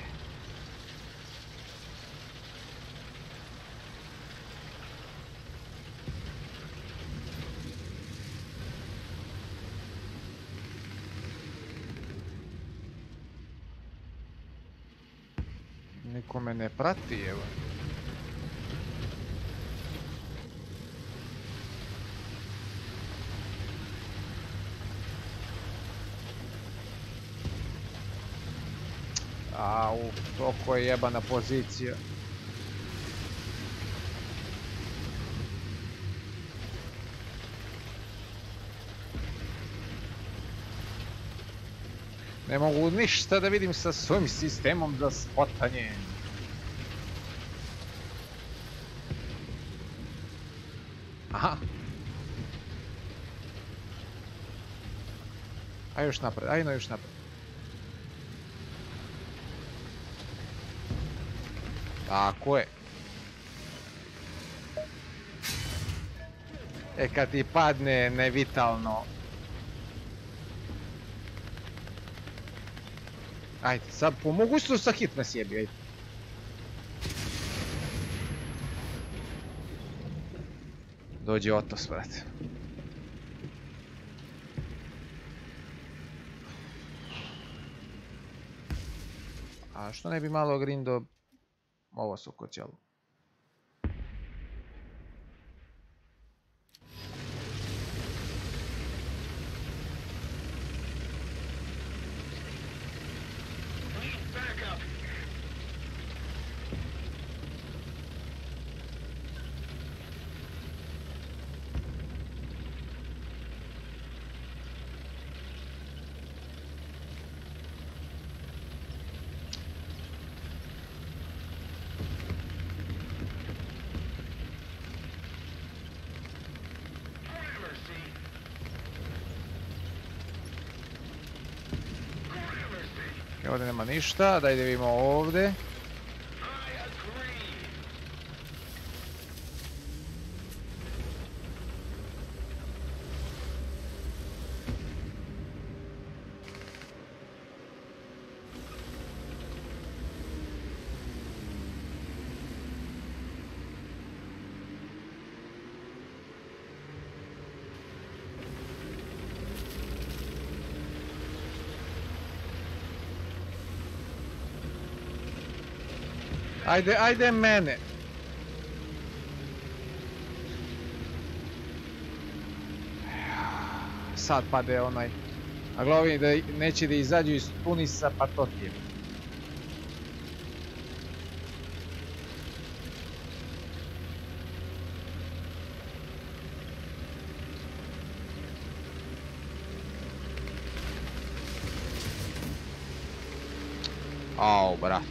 Niko me ne prati, evo. Au, toliko je jebana pozicija. Ne mogu ništa da vidim sa svojim sistemom za spotanje. Aha. Ajde još napred, ajde još napred. Tako je. E, kad ti padne nevitalno. Ajde, sad po mogućnosti sa hit nas jebi, ajde. Dođe otos, brate. A što ne bi malo grindo ovo sukoćelo? Ovdje nema ništa, daj da vidimo ovdje. Ajde, ajde mene. Sad pade onaj. A glavni da neće da izađu iz Tunisa pa to ti je. Au, brat.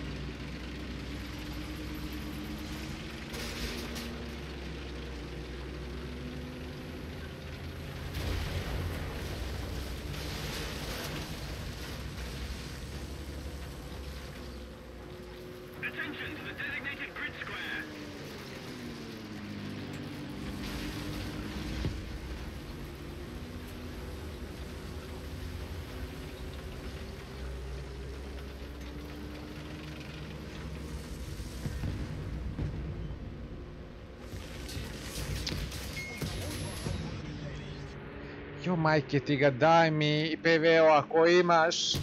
Jo majke ti ga, daj mi PVO ako imaš.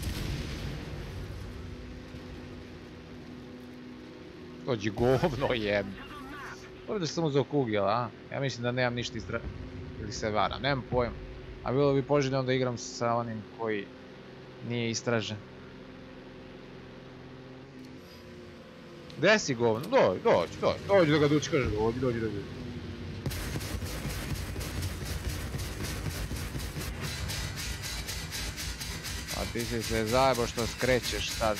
Dođi govno jeb. Ovdje sam uzeo kugel, a? Ja mislim da nemam ništa izdra... Ili se varam, nemam pojma. A bilo bi poželjno da igram sa onim koji nije istražen. Gde si govno? Dođi da ga dučkaš, dođi. Ti si se zajebo što skrećeš sad.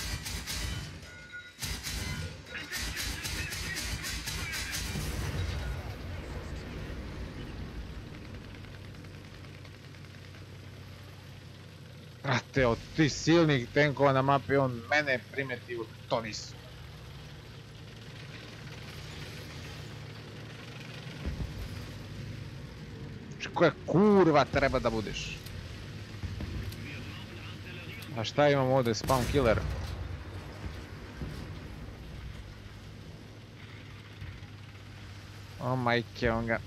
Brate, od tih silnih tenkova na mapi on mene primeti u Tunisu. Koja kurva treba da budeš? A šta imamo ovdje, spam killer? O majke, on ga...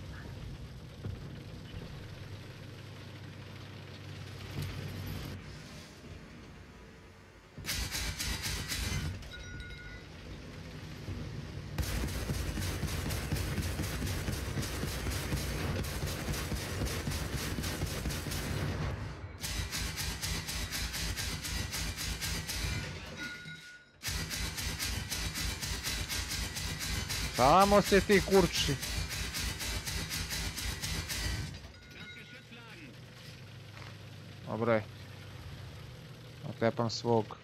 Samo se ti kurči. Dobro je. Otepam svog.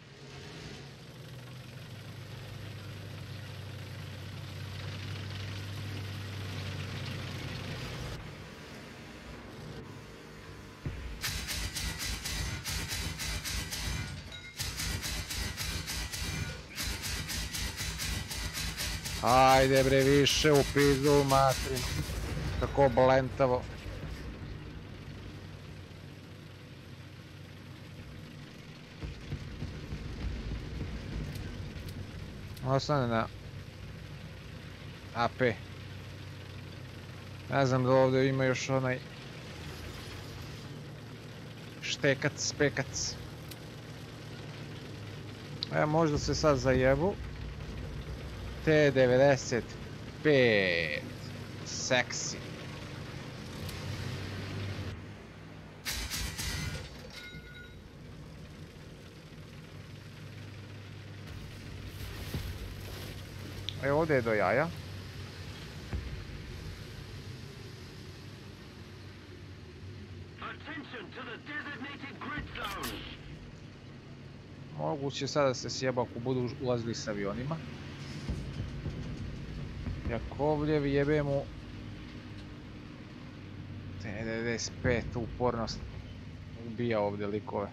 Ajde bre, više u pizdu materinu. Kako blentavo. Ostane na AP. Ne znam da ovdje ima još onaj štekac, spekac. E, možda se sad zajebu. T95. Seksi. E, ovdje je do jaja. Moguće sada da se sjeba ako budu ulazili s avionima. Jakovljev jebe mu T95 upornost. Ubija ovdje likove.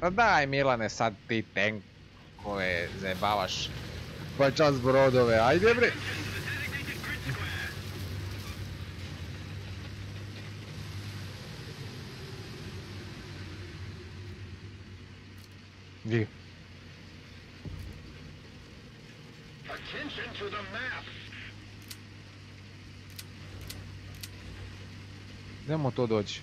Pa daj Milane sad ti tenkove zajebavaš. Pa čas brodove, ajde bre. Gdje? Idemo to doći.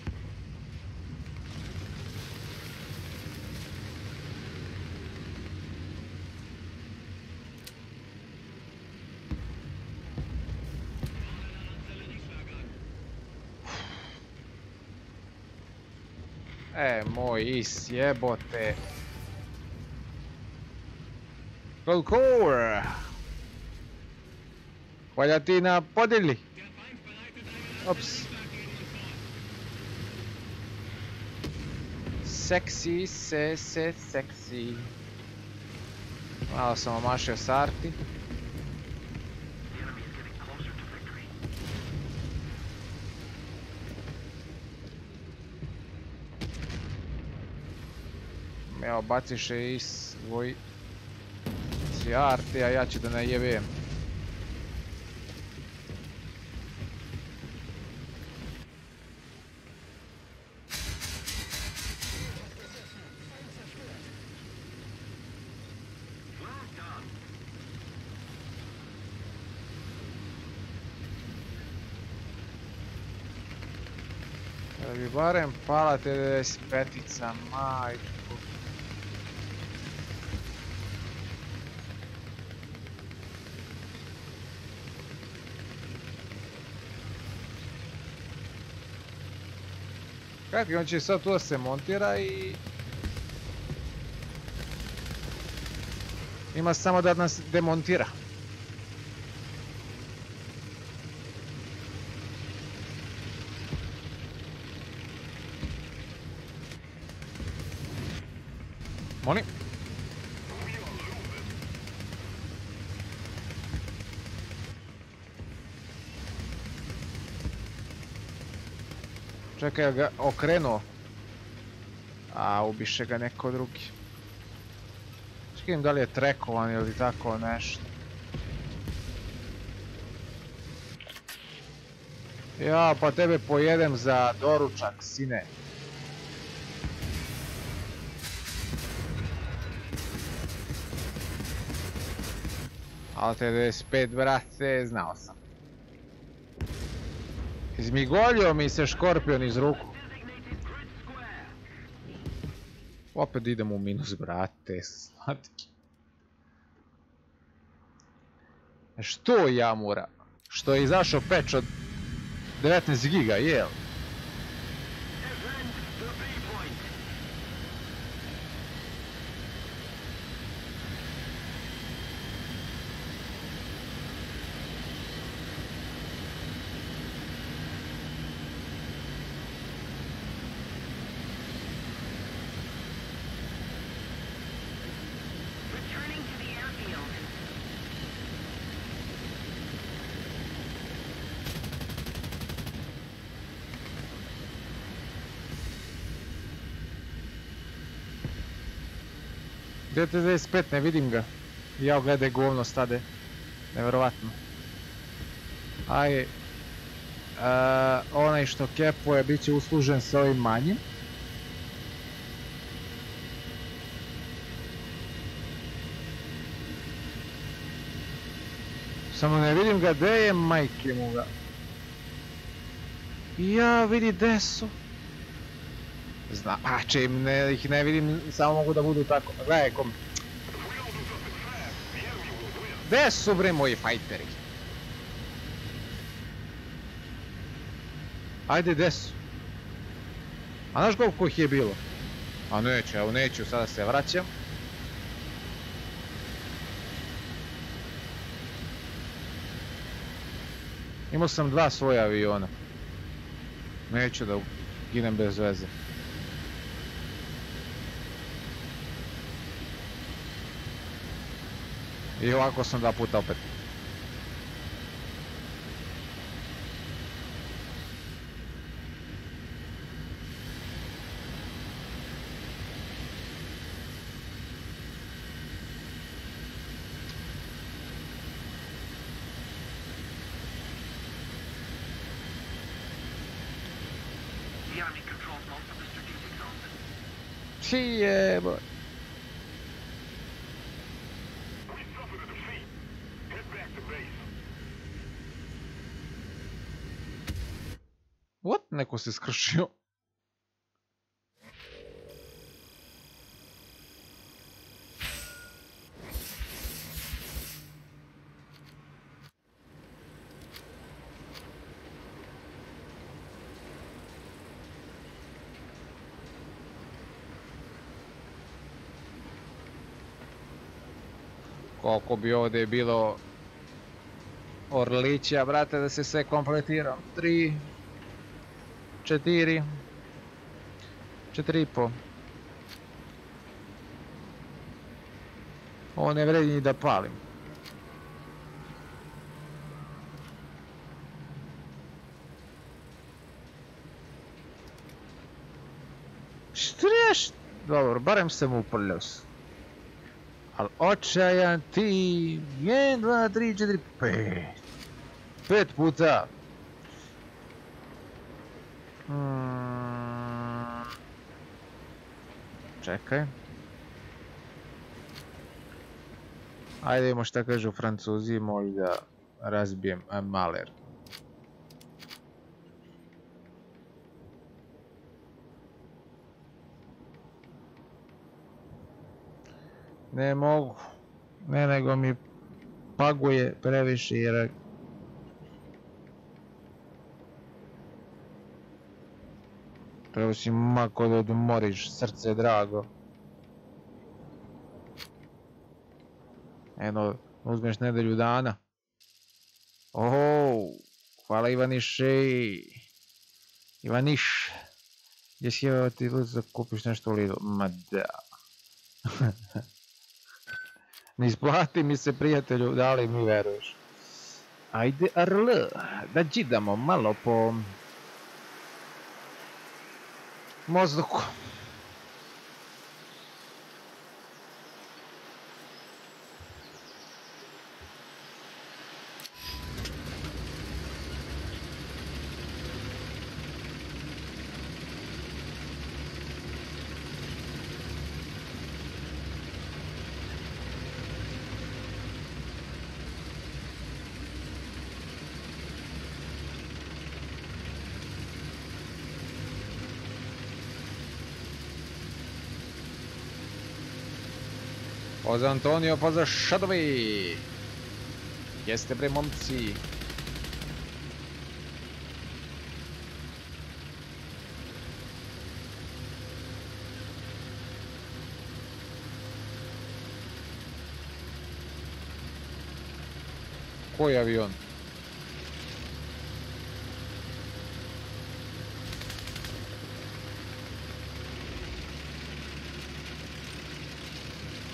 E, moj is, jebote. Kolkor! Hvala ti na podijeli. Ops. Seksi, seksi. Malo sam omašio s arti. Evo, baciše i svoj arte, a ja ću da najebem. Da bi barem pala te 95-ica, majko. Kakvi, on će sad tu da se montira i... Ima samo da nas demontira. Molim. Čekaj, ja ga okrenuo. A, ubiše ga neko drugi. Čekaj, da li je trekovan ili tako nešto. Ja, pa tebe pojedem za doručak, sine. Ali te 95, brate, znao sam. Izmigoljio mi se škorpion iz ruku. Opet idemo u minus, brate, slatki. Što Jamura? Što je izašao patch od 19 giga, jel? 295, ne vidim ga. Ja gledaj govno stade. Nevjerovatno. Aj. Onaj što kepuje bit će uslužen s ovim manjim. Samo ne vidim ga, gdje je majke mu ga. Ja vidi gdje su. Znači ih ne vidim, samo mogu da budu tako. Gledaj kom. Gdje su bre moji fajteri? Ajde gdje su? A znaš koliko ih je bilo? A neću, evo neću, sada se vraćam. Imao sam dva svoja aviona. Neću da ginem bez veze. I ovako sam dva puta opet. Yeah, but we suffered a defeat. Head back to base. What? Neko se skršio. Koliko bi ovdje bilo orlića, brate, da se sve kompletiram. 3, 4, 4,5. Ovo ne vredi ni da palim. Štreš, dobro, barem sam uprljao se. Ali očajan ti, 1, 2, 3, 4, 5. 5 puta. Čekaj. Ajde vidimo šta kažu Francuzi, možda razbijem Maler. Ne mogu, ne nego mi paguje previše jer... Treba si mako da odmoriš, srce drago. Eno, uzmeš nedelju dana. Oho, hvala Ivaniši. Ivaniš, gdje si jeo ti luz da kupiš nešto u Lidlu? Ma da. Ne isplati mi se, prijatelju, da li mi veruješ? Ajde, Arl, da džidamo malo po mozduku. Pa za Antonio, pa za Shadowy. Jeste bre momci. Koji avion?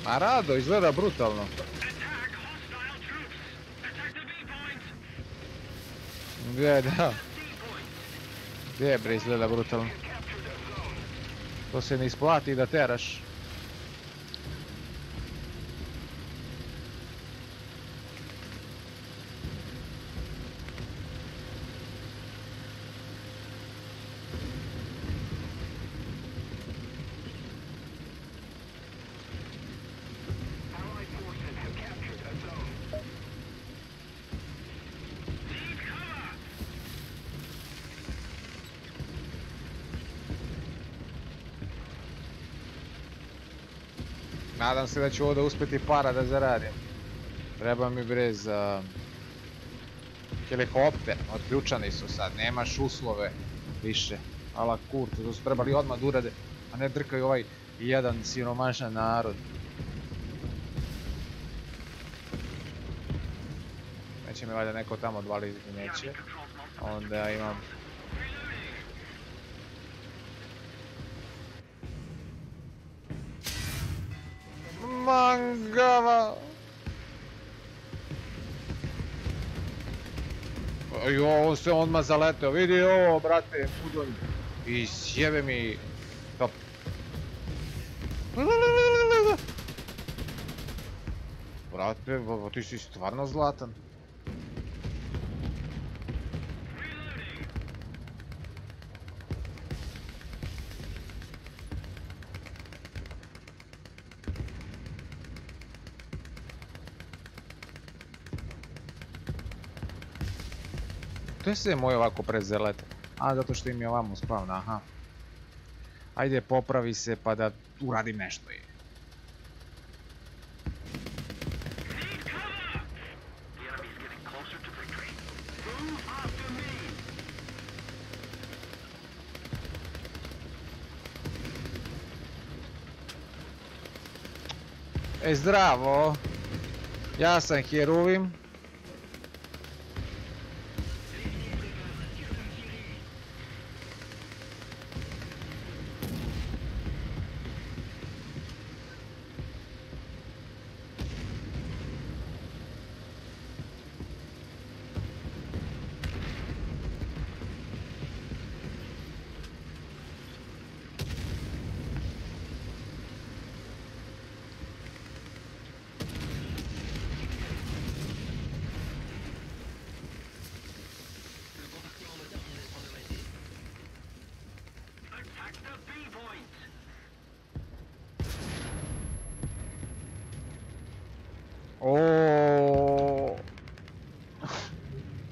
A rado, izgleda brutalno. Gdje, da. Gdje bre, izgleda brutalno. To se ne isplati da teraš. Nadam se da ću ovdje uspjeti para da zaradim. Treba mi bre za helikopter, odključani su sad, nemaš uslove više. Ala kurtu, to su trebali odmah da urade, a ne drkaju ovaj jedan siromašan narod. Neće mi valjda neko tamo odvaliti, neće. Onda ja imam... Mangava! Jo, on se odmah zaleteo, vidi ovo, brate, pudon. I sjebe mi... Top. Brate, ti si stvarno zlatan. Gdje se moji ovako prezelete? A, zato što im je ovamo spavna, aha. Ajde, popravi se pa da uradim nešto. E, zdravo! Ja sam Heruvim.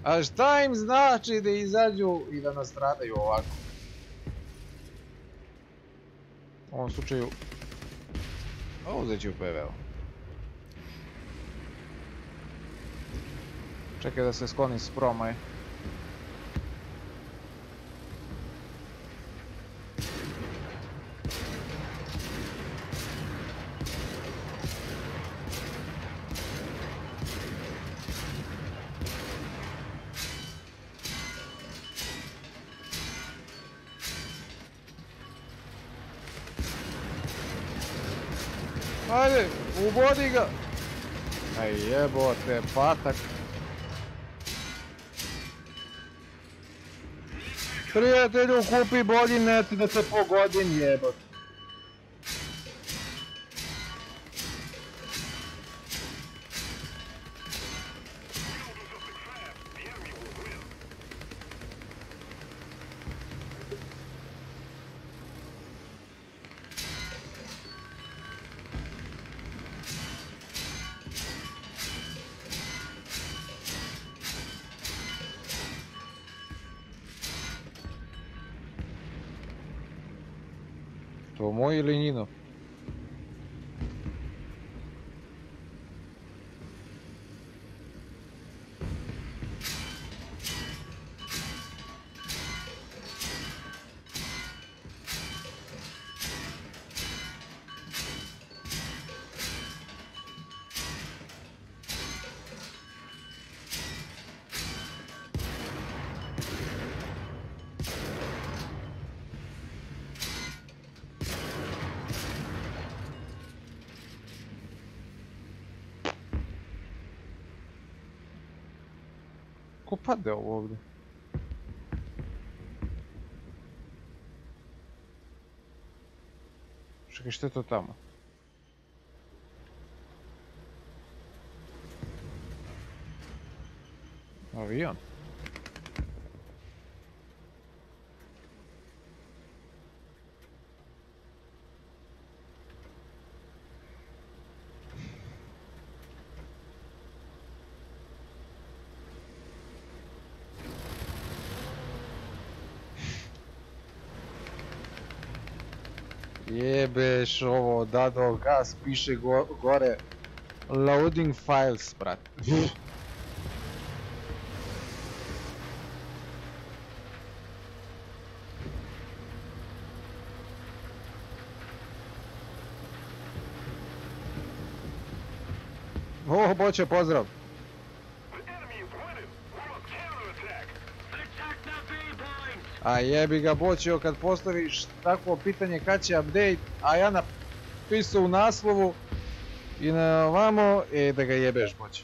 A šta im znači da izađu i da nastradaju ovako? U ovom slučaju... Ovo uzet ću PV-u. Čekaj da se sklonim s promaje. Ajde, ubodi ga! Aj jebote, patak! Prijatelju, kupi bolji net da se pogodim, jebote! To moj ili njino? Ko pade ovo ovdje? Čekaj, što je to tamo? Avion? Jebeš ovo, dado gas, piše gore loading files, brat. O, boče, pozdrav. A jebi ga bočio kad postaviš takvo pitanje kad će update, a ja napisao u naslovu i na ovamo, e da ga jebeš boče.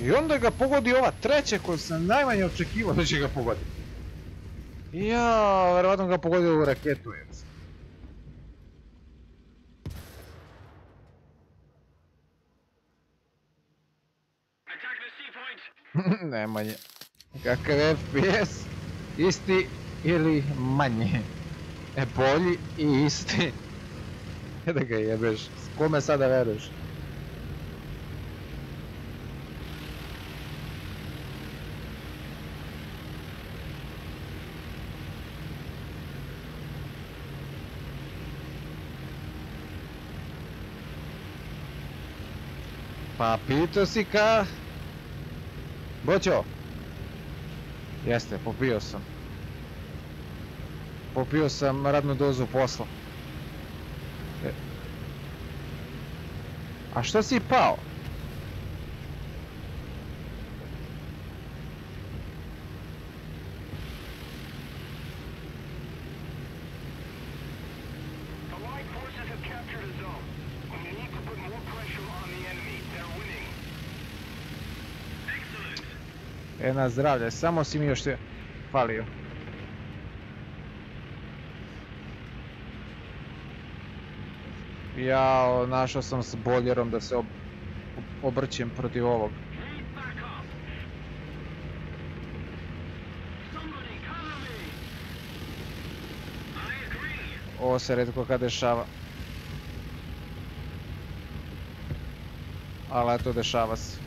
I onda ga pogodi ova treća koju sam najmanje očekivao da će ga pogoditi. Ja, verovatno ga pogodio u raketu. Ne manje. Kakav FPS? Isti ili manje? E bolji i isti. Da ga jebeš. S kome sada veruješ? Pa pito si ka... Bočo! Jeste, popio sam. Popio sam radnu dozu posla. A što si pao? Na zdravlje, samo si mi još te falio. Jao, našao sam s boljerom da se obrćem protiv ovog. Ovo se redko kad dešava. Ali eto, dešava se.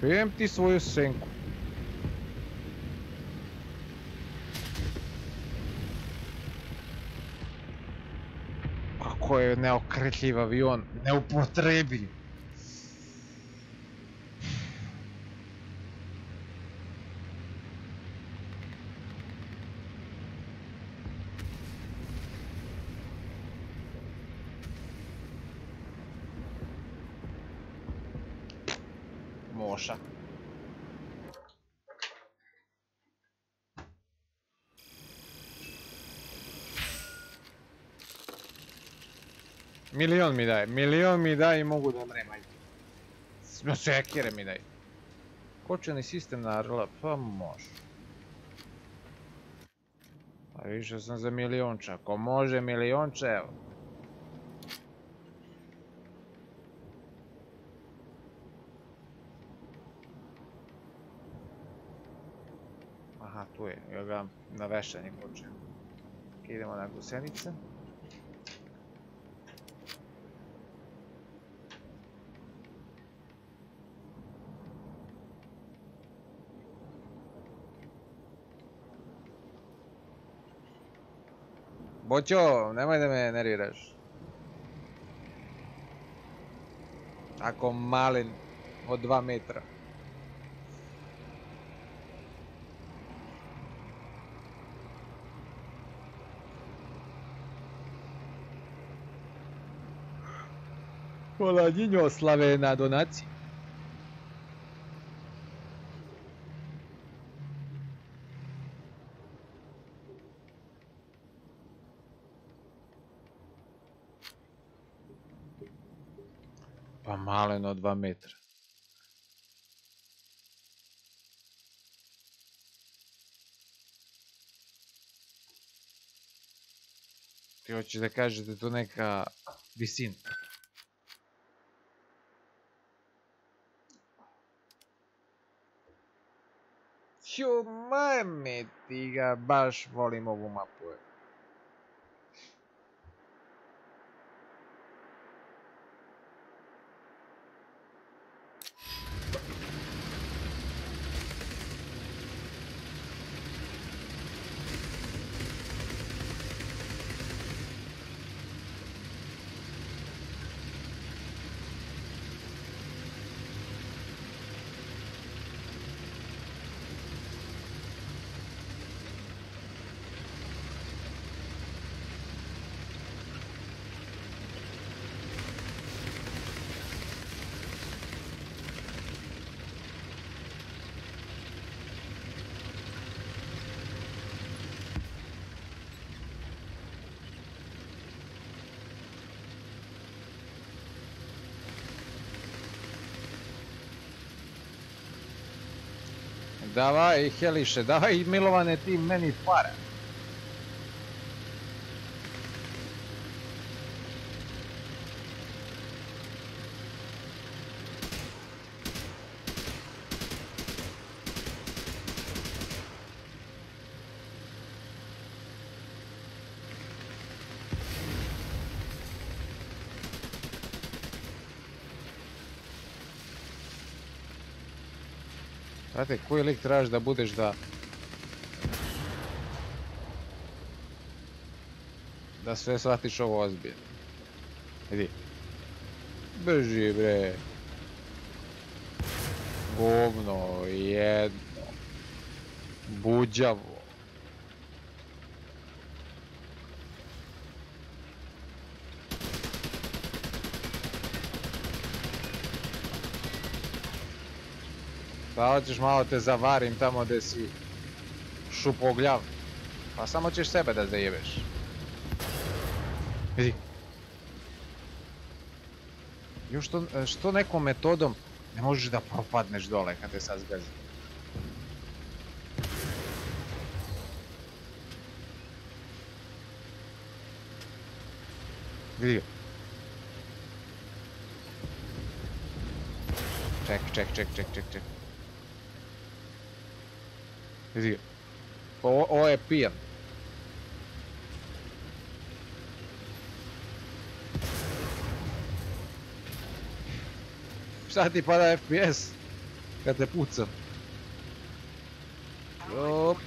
Pijem ti svoju senku. Kako je neokretljiv avion, neupotrebljiv. Milion mi daj i mogu da mrem, ajde. Smjosjekere mi daj. Kočeni sistem na RL, pa može. Pa više sam za milionča, ako može milionča, evo. Aha, tu je, ja ga na vešanje kočem. Idemo na gusenice. Bočo, nemoj da me nerviraš. Tako malen od 2 metra. Hvala Dinjo, slave na donaciji. Pa maleno 2 metra. Ti hoćeš da kažeš da je to neka visina. Ću mame ti ga, baš volim ovu mapu. Davaj, Heliše, davaj, milovane, ti meni pare. Znate, koji lik trebaš da budeš da sve shvatiš ovo ozbiljno. Idi. Brži bre. Govno, jedno. Buđavo. Pa hoćeš malo te zavarim tamo gdje si šupogljav. Pa samo ćeš sebe da zajebeš. Vidi. Još što nekom metodom ne možeš da propadneš dole kad te sad zgazi. Vidi ga. Ček. Vidi, ovo je pijan. Šta ti pada FPS kad te pucam? Op.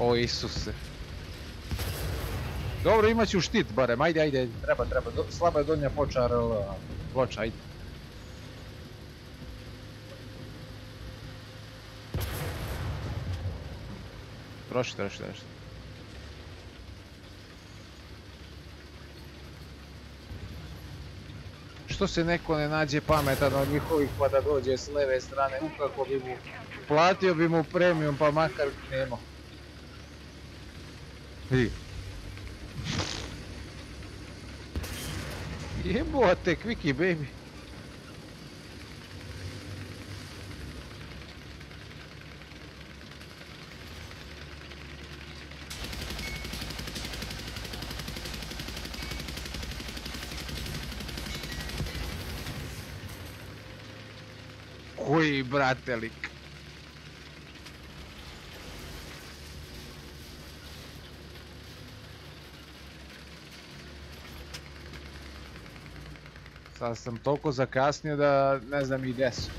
O Isuse. Dobro, imat ću štit barem, ajde, treba, slaba je donja ploča, ajde. Troši. Što se neko ne nađe pametan od njihovih pa da dođe s leve strane, ukako bi mu platio bi mu premium pa makar nema. Vidi. Jebote, Quickie baby. Koji bratelik. Sad sam toliko zakasnio da ne znam i gdje su.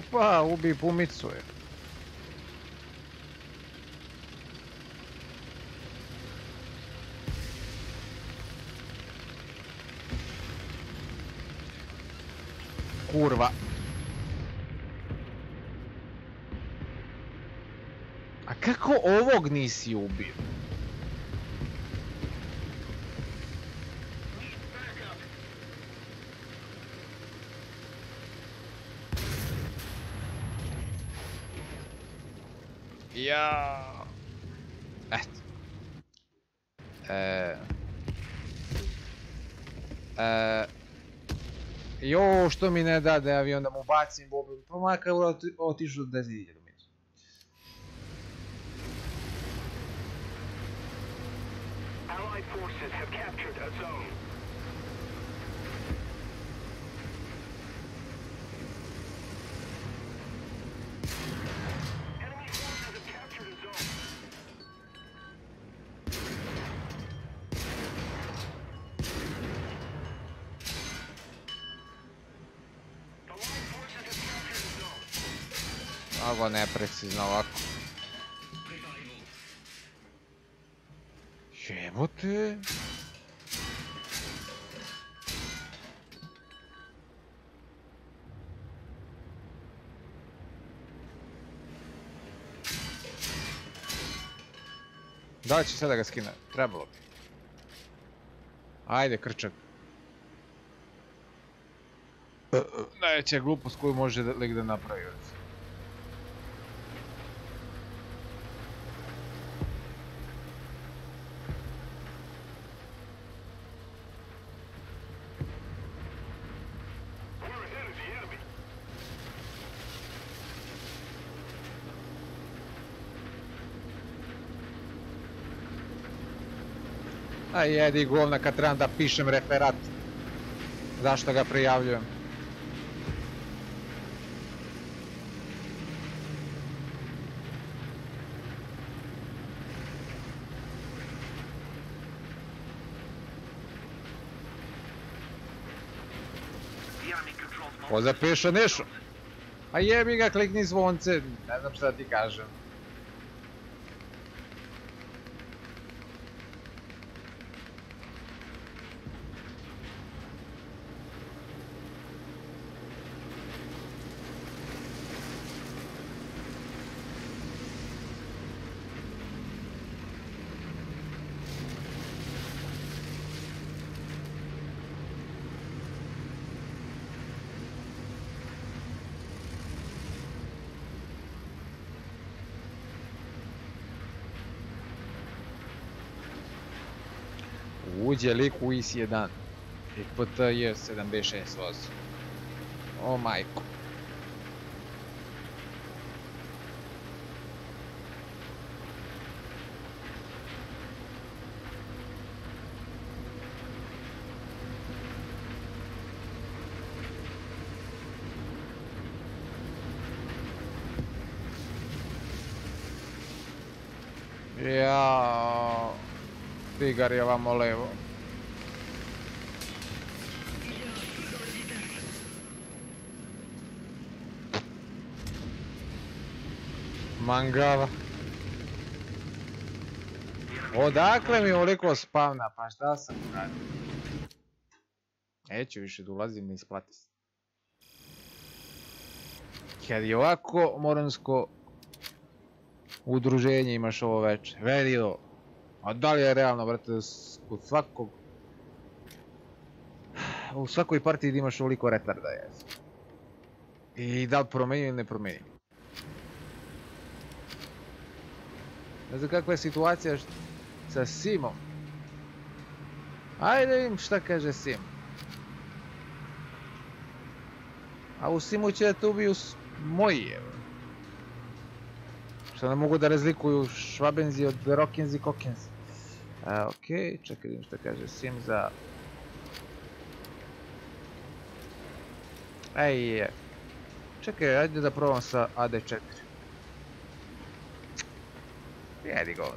Evo pa, ubij pumicu je. Kurva. A kako ovog nisi ubio? Jaaaaaa. Eto. Jo, što mi ne dade avion da mu bacim bobu. Pa makar otišu do 10.000. Allied forces have captured a zone. Enemy forces have captured a zone. Allied forces have captured a zone. Ovo neprecizno ovako. Jebote. Da li će sada ga skina? Trebalo bi. Ajde, krčak. Najveća glupost koju može lik da napravi. A jedi govna kad trebam da pišem referat. Zašto ga prijavljujem? Ko zapiše nešto? A jebi ga, klikni zvonce. Ne znam šta ti kažem. Uđe lik u IS-1 i PT je 7B6 voz. O majko. Jaaaaa. Tigar je ovamo levo. Mangava. Odakle mi ovoliko spavna, pa šta sam uradio? Neću više da ulazim, ne isplati se. Kad je ovako moransko udruženje imaš ovo večer, vedi ovo. A da li je realno, brate, kod svakog... U svakoj partiji imaš ovoliko retarda, jes. I da li promenju ili ne promenju. Ne znam kakva je situacija sa Simom. Ajde vidim šta kaže Sim. A u Simu će da te ubiju moji, evo. Što ne mogu da razlikuju Švabenzi od Rokenzi i Kokenzi. Okej, čekaj vidim šta kaže Sim za... Ej, čekaj, ajde da probam sa AD4. Jedi govno.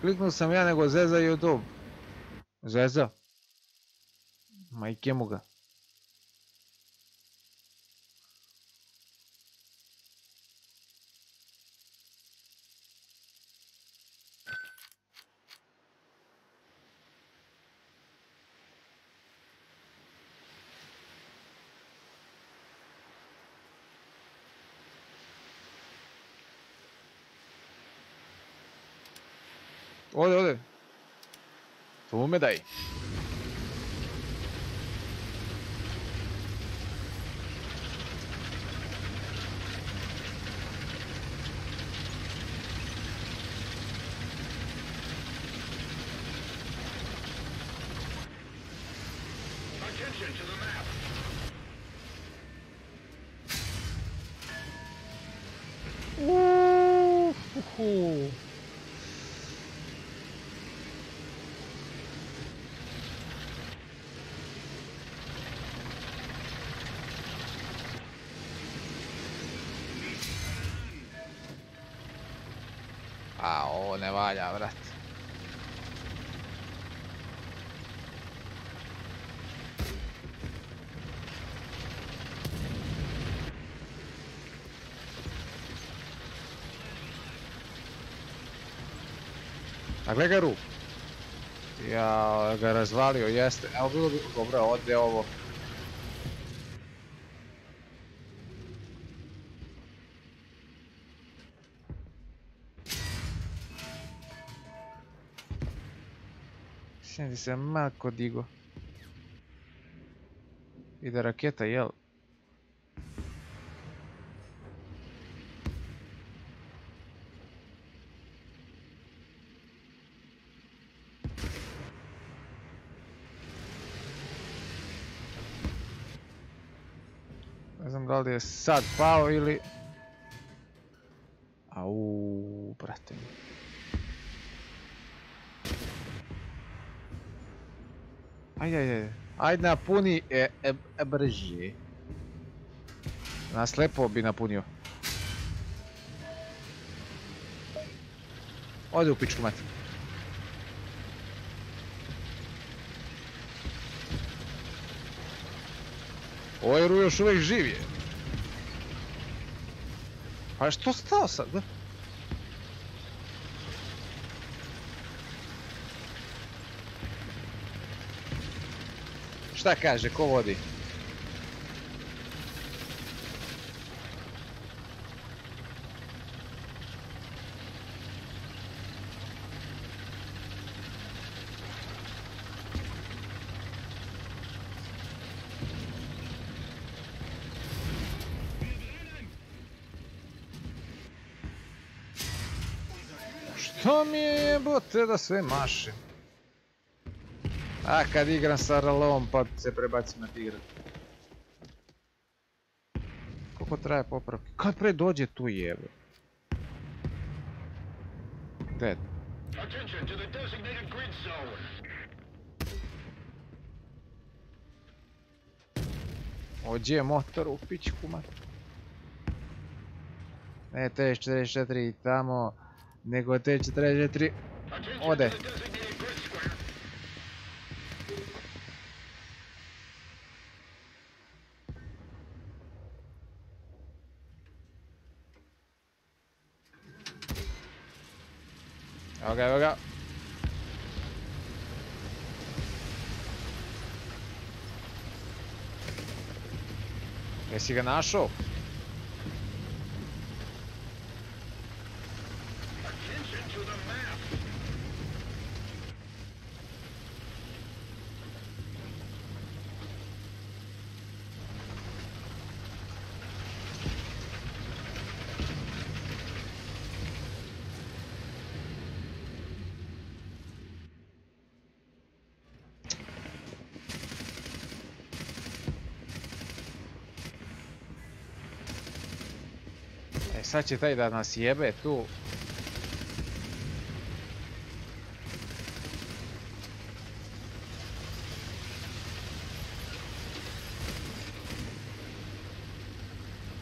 kliknu sam ja nego Zeza YouTube. Zeza. Majke mu ga. Ode, ode. Tu me daj. Ne valja, brat. A gle ga rup. Ja ga razvalio, jeste. Evo bilo bi dobro, ode ovo. Ti se mako digo. Ide raketa, jel? Ne znam da li je sad pao ili... Au, brate mi. Ajde, ajde, ajde napuni brži. Nas lepo bi napunio. Ode u pičku mati. Ovaj Ru još uvijek živ je. Pa što stao sad? Šta kaže, ko vodi? Što mi je jebote da sve mašim? A kad igram sa ralom pa se prebacim na tigra. Koliko traje popravke? Kad pre dođe tu jebe? Dead. Ođe je motor u pičku mat. Ne T44 tamo, nego T44 ode. Evo ga. Jesi ga našao? Sad će taj da nas jebe tu.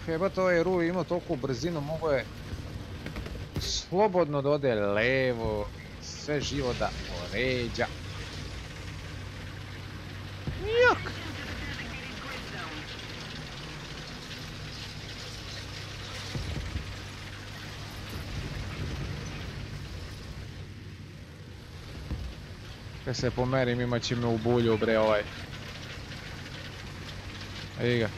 Jebate, ovaj Ru imao toliku brzinu, mogo je slobodno da ode levo, sve živo da poređa. Juk! Kad se pomerim imat će me u bulju, bre, ovaj. Ej ga.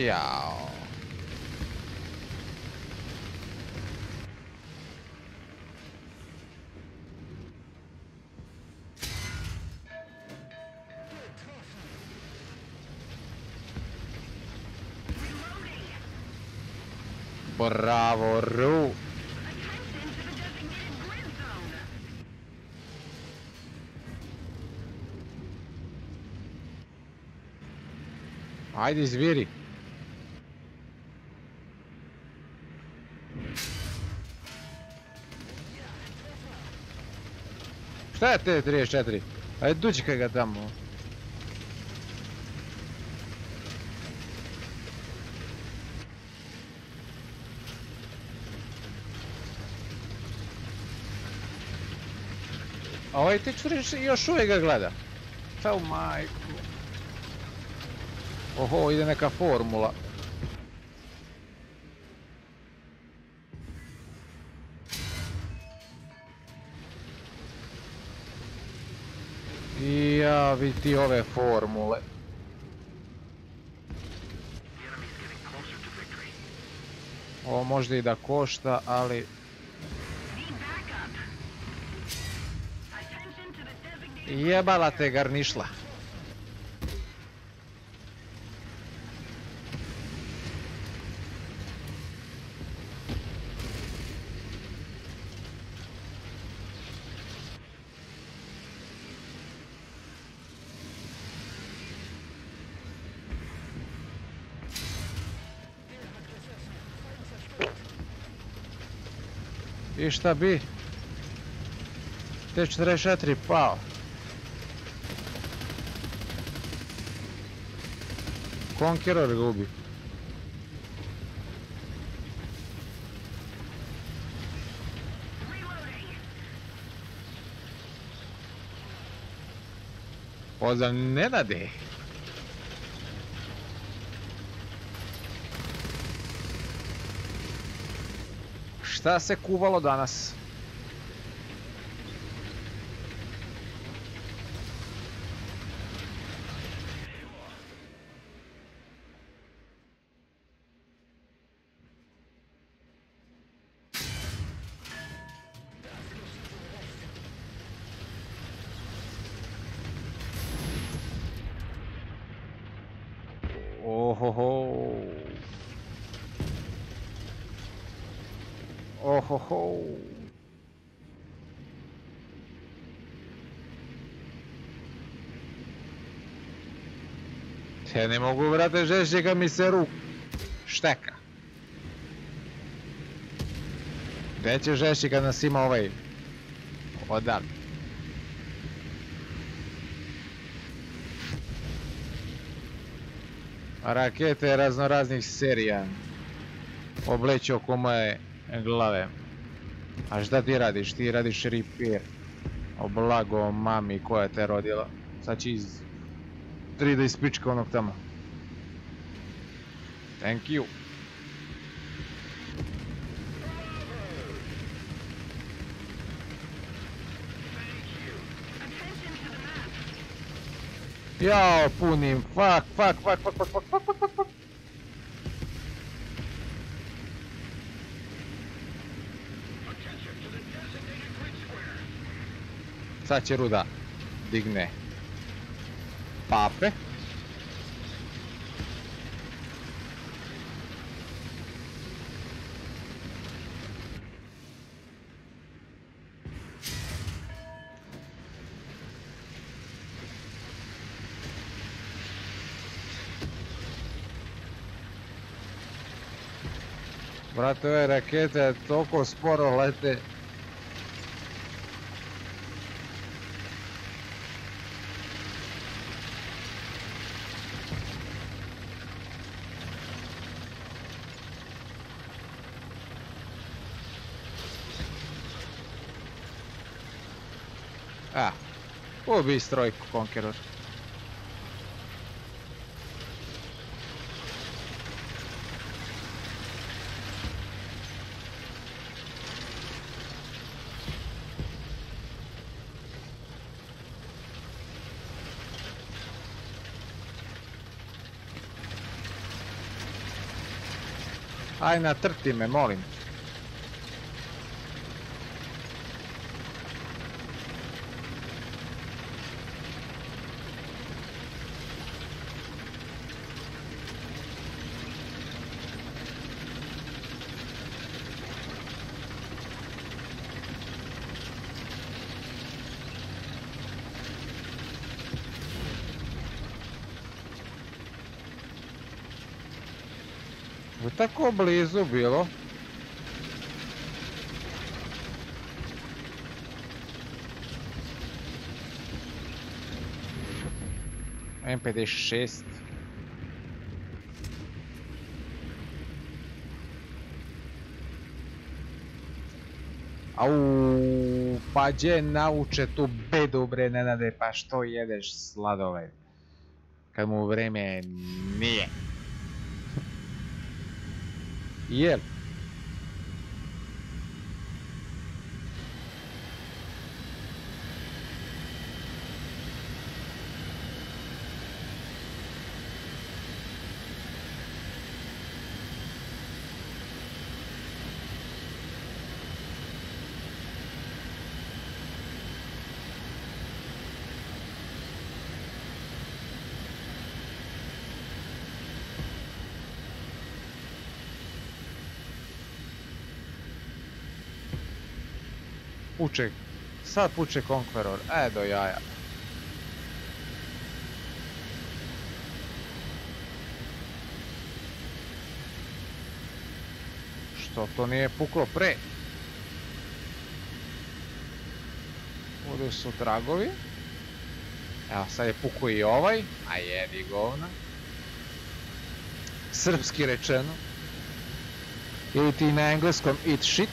Jao. Bravo, Ru. Ajde, zviri. Šta je T-34? Ajde, dučkaj ga tamo. A ovaj te čuriš još uvijek ga gleda. Šta u majku. Oho, ide neka formula. Ja, vidi ti ove formule. Ovo možda i da košta, ali... Jebala te garnišla. I šta bi? T-44 pao. Konkeror ga ubi. Pozdrav Nenade. Šta se kuvalo danas? Ja ne mogu, vrate, žešće ga mi se ruk šteka. Gde će žešći kad nas ima ovaj odan? Rakete raznoraznih serija obleće oko moje glave. A šta ti radiš? Ti radiš repair. O blago mami koja te rodila. Sad će iz... Tri da ispička onog tamo. Thank you. Jao, punim. Fuck, fuck, fuck, fuck, fuck, fuck, fuck, fuck, fuck. Sad će Ruda digne pape. Brate, ove rakete toliko sporo lete. A, ubij strojku, Conqueror. Aj, natrti me, molim. Tako blizu bilo. M56. Au, pa gdje nauče tu bedu bre Nenade, pa što jedeš sladoled kad mu vreme nije. Jel? Puče, sad puče Conqueror, e do jaja. Što to nije puklo pre? Ovdje su tragovi. Evo sad je puko i ovaj, a jedi govna. Srpski rečeno. Ili ti na engleskom eat shit.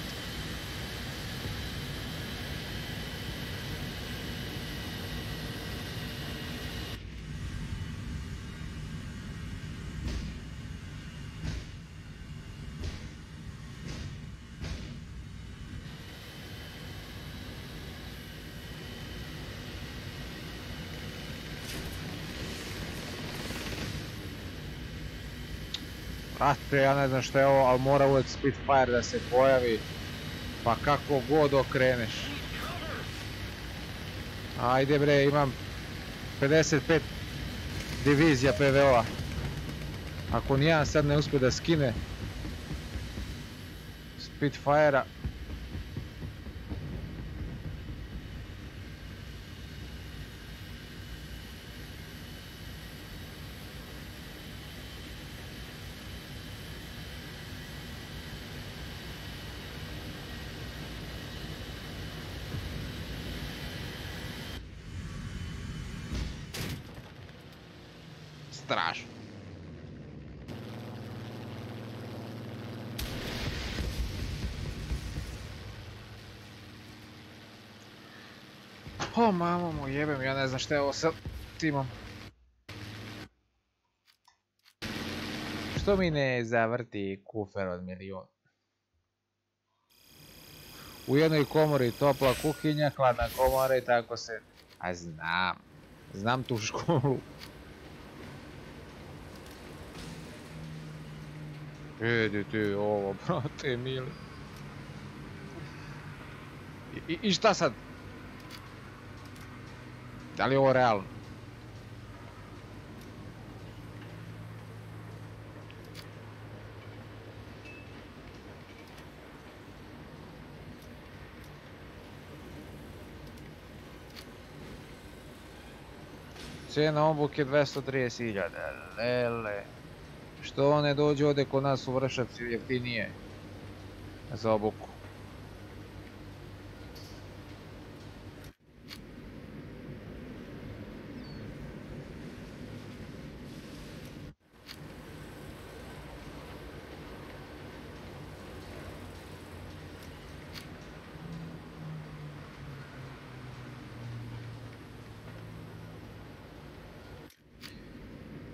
Brate, ja ne znam što je ovo, ali mora uvijek Spitfire da se pojavi, pa kako god okreneš. Ajde bre, imam 55 divizija PVO-a. Ako nijedan sad ne uspije da skine Spitfire-a. Strašno. O mamo mu jebem, ja ne znam šta je ovo sa timom. Što mi ne zavrti kufer od milijuna? U jednoj komori topla kuhinja, hladna komora i tako se... A znam, znam tu školu. Jedi ti ovo, brate mili. I šta sad? Da li je ovo realno? Cijena obuke 230.000, lele. Što ne dođe ovdje kod nas u Vršac jeftinije? Ez a bok.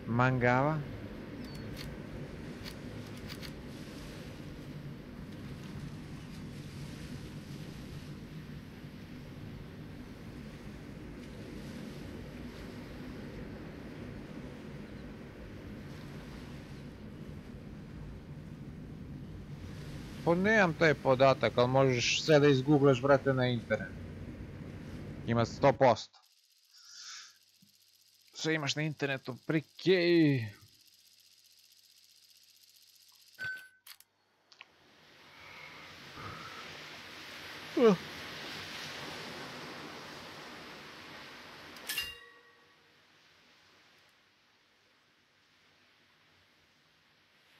Mangava. Pa nemam taj podatak, ali možeš sve da izgooglaš, brate, na internet. Ima 100%. Sve imaš na internetu, prikej.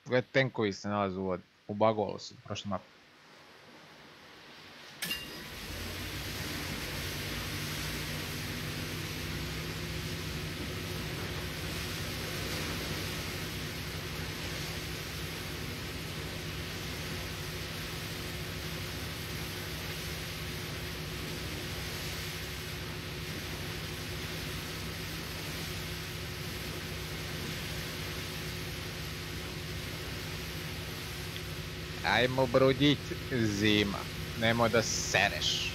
Gledaj, tenkovi se nalaze u vodi. Ubagovalo se u prošlom mapu. Ajmo brudit, zima, nemoj da sereš.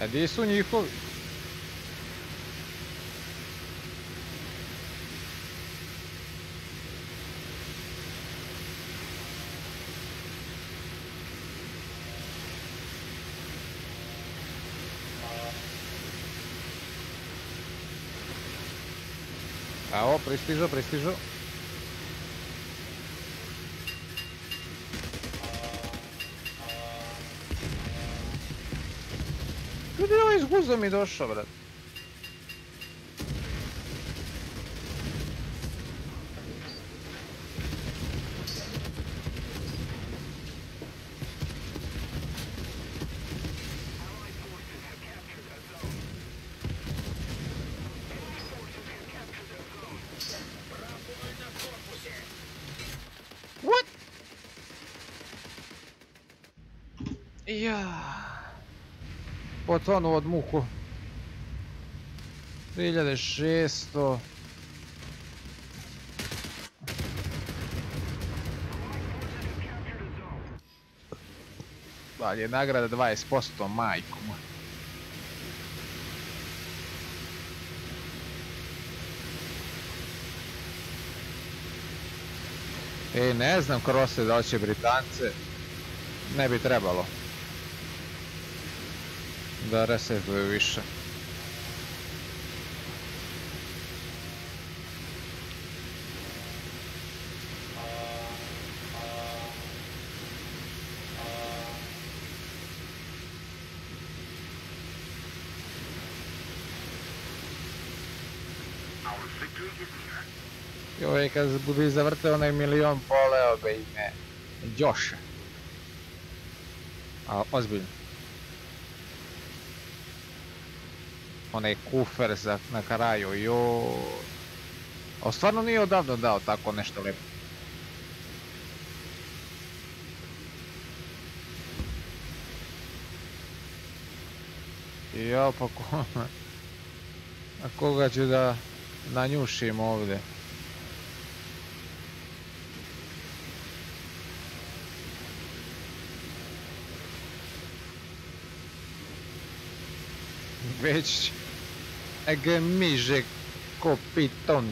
A gdje su njihovi? Evo, pristižu. Guza mi došao, brad. What? Ja... Potonuo od muku. 3600. Dalje, nagrada 20%, majku. E, ne znam krose da oće Britance. Ne bi trebalo da resetuju više. Joj, kad bi zavrteo onaj milion, poleo bi ime Joša. A, ozbiljno. Onaj kufer na kraju, joj. O, stvarno nije odavno dao tako nešto lepo. Jo, pa koga... A koga ću da nanjušim ovdje? već gmiže ko piton.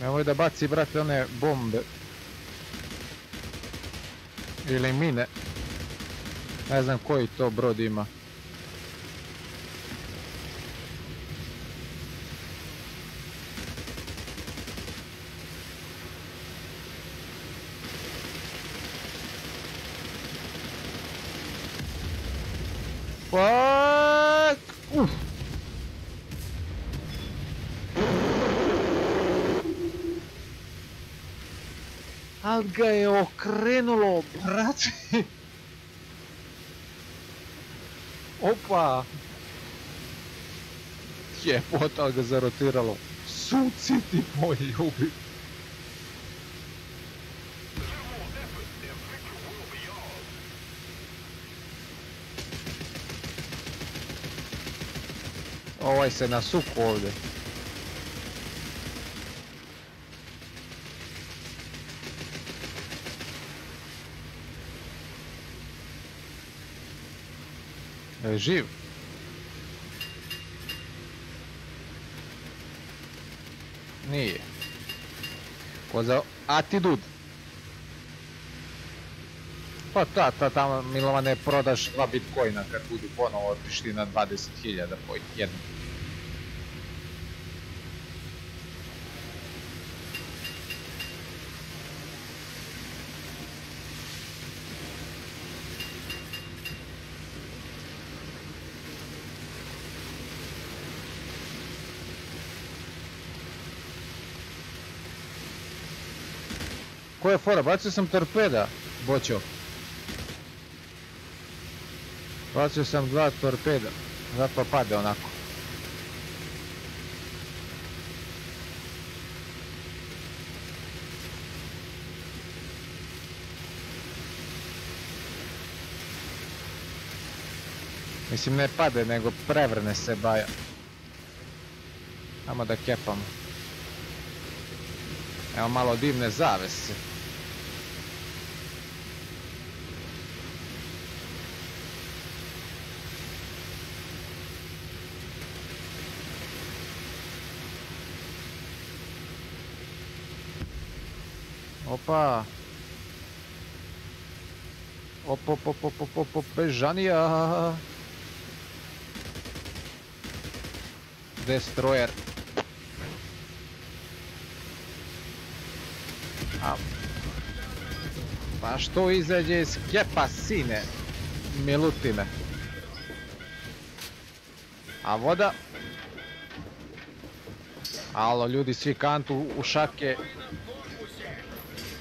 Nemoj da baci, brate, one bombe ili mine, ne znam koji to brod ima. Al ga je okrenulo, brate. Opa. Jebota, al ga zarotiralo. Suci ti moji ljubi. Ovaj se nasuku ovdje. Živ. Nije. Ko za... A ti dud. Pa ta, tamo Milovane prodaš 2 bitcoina kad budu ponovo otišli na 20.000 po jednu. Koja je fora? Bacio sam torpeda, bočo. Bacio sam 2 torpeda, zato pade onako. Mislim ne pade, nego prevrne se baja. Samo da kepamo. Evo malo dimne zavese. Opa. Op, bežanija. Destroyer. A. Pa što izađe iz kepa, sine? Milutine. A voda? Alo, ljudi, svi kantu u šake.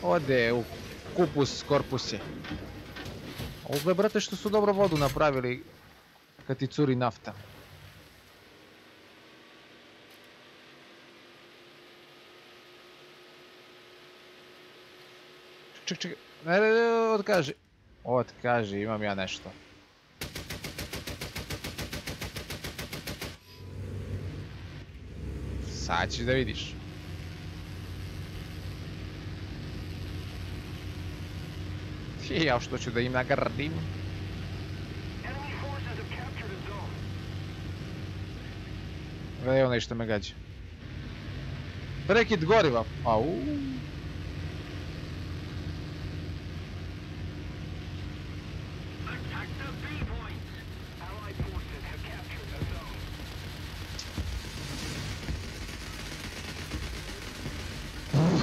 Ode u kupus korpuse. Ovo je, brate, što su dobro vodu napravili kad ti curi nafta. Ček, ne, otkaži, imam ja nešto. Sad ćeš da vidiš. Ja što ću da im nagradim. Gledaj onaj što me gađa. Prekid goriva. Au.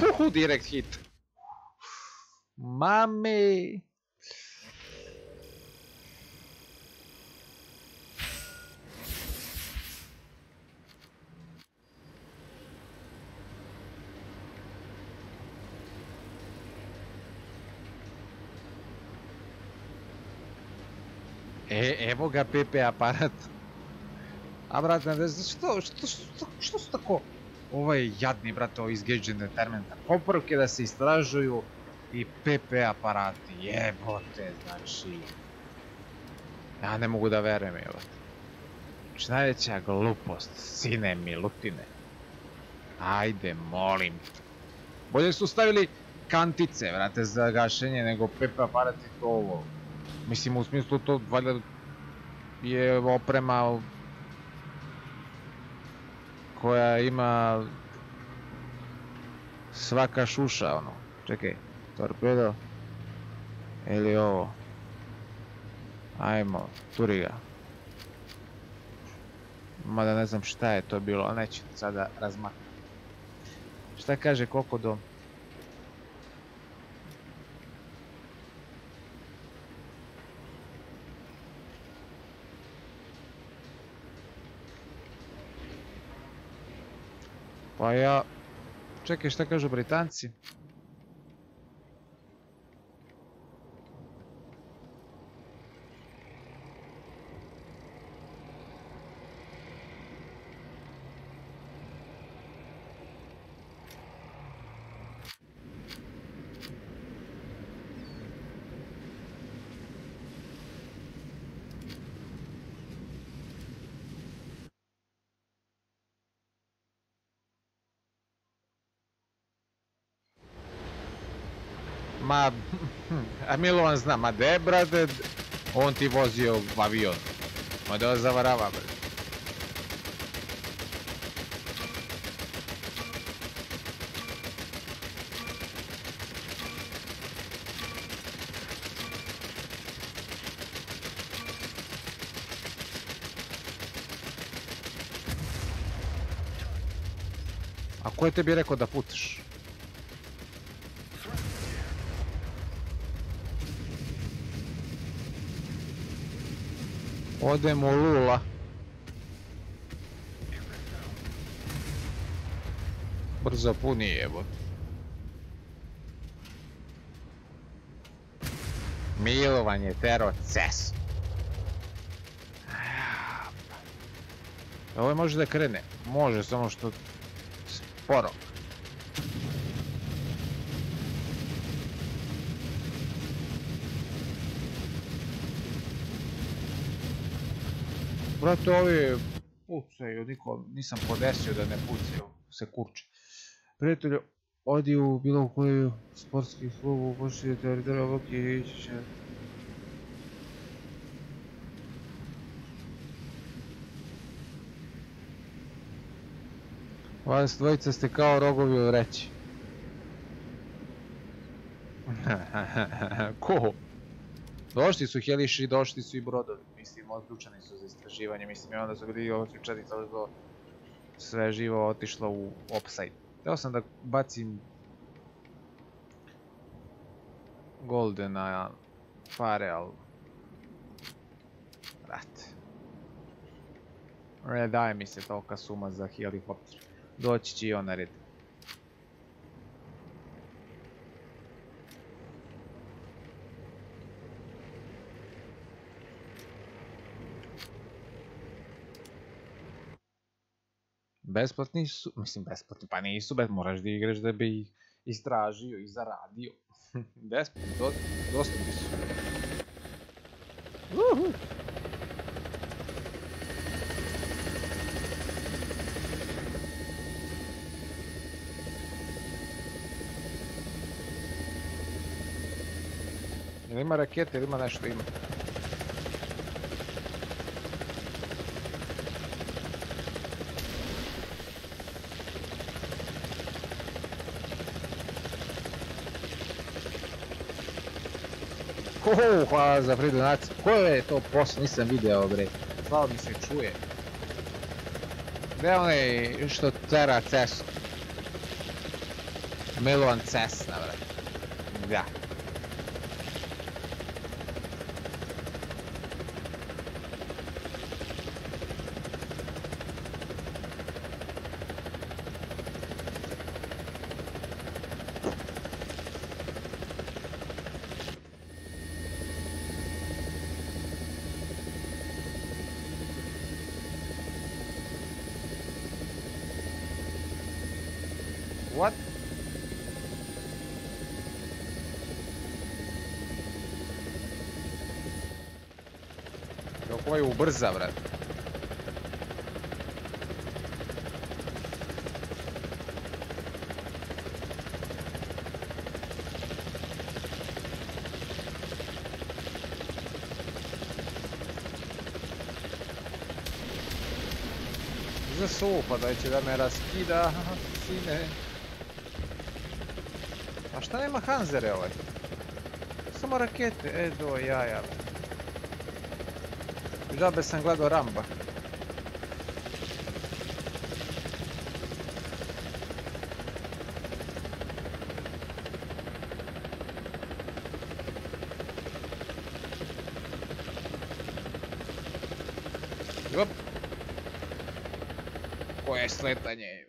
Uhu, direkt hit. Mami. Evo ga PP aparat. A brate, što su tako? Ovo je jadni, brate, ovo izgeđen determentan. Oporuke da se istražuju i PP aparati. Jebote, znači... Ja ne mogu da verujem, jebote. Znači, najveća glupost, sine milutine. Ajde, molim. Bolje su stavili kantice, brate, za gašenje, nego PP aparati to ovo. Mislim, u smislu to valjda je oprema... koja ima svaka šuša, ono, čekaj, torpedo, ili ovo, ajmo, turi ga, mada ne znam šta je to bilo, neću sada razmaknuti, šta kaže Kokodo? Pa ja... Čekaj, šta kažu Britanci? Ma, a Milovan zna, ma de, brate, on ti vozio avion, ma da vas zavarava, brate. A ko je tebi rekao da putiš? Odemo Lula. Brzo puni, evo. Milovan je tero ces. Ovo može da krene. Može, samo što... sporo. Brate, ovi pucaju, niko nisam podesio da ne pucaju, se kurče. Prijatelju, odi u bilo koju sportski klub u pošli teoridora Voki i ići će. Vas dvojica ste kao rogovi u vreći. Ko? Došli su heliši, došli su i brodovi, mislim, odključani su za istraživanje, mislim, i onda su bili odključani, zato sve živo otišlo u opside. Hteo sam da bacim golde na fare, ali... Vrate. Ne daje mi se tolika suma za helikopter. Doći će i on na red. Besplatni su, mislim besplatni, pa nisu, moraš da igraš da bi ih istražio i zaradio. Besplatni, dostupni su. Jel ima rakete, ili ima nešto ima? Oho, hvala za free donaciju. Koje je to posao? Nisam video, bre. Hvala mi se čuje. Gde je onaj što tera cestu? Milovan cesna, bre. Da. What? Kako je ubrza, vrat. Za sopa, dajte da me raskida, sine. A šta nema Hanzere ovaj? Samo rakete, do jaja. Žabe sam gledao Ramba. Op. Koje sletanje.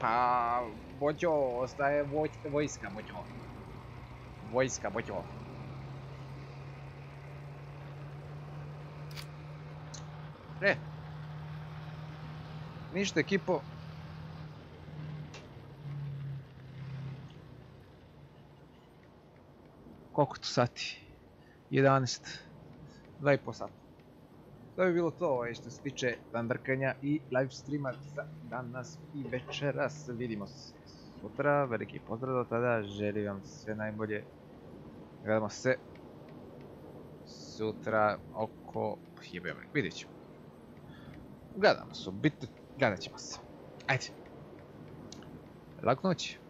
Pa, Bođo, ostaje vojska, Bođo. Vojska, Bođo. Ništa, ekipo. Koliko tu sati? 11. 2,5 sata. To bi bilo to što se tiče Thunderkanja i livestreama za danas i večeras. Vidimo se sutra, veliki pozdrav do tada, želim vam sve najbolje. Gledamo se sutra oko jebeme, vidjet ćemo. Gledamo se, gledat ćemo se. Ajde, laku noć.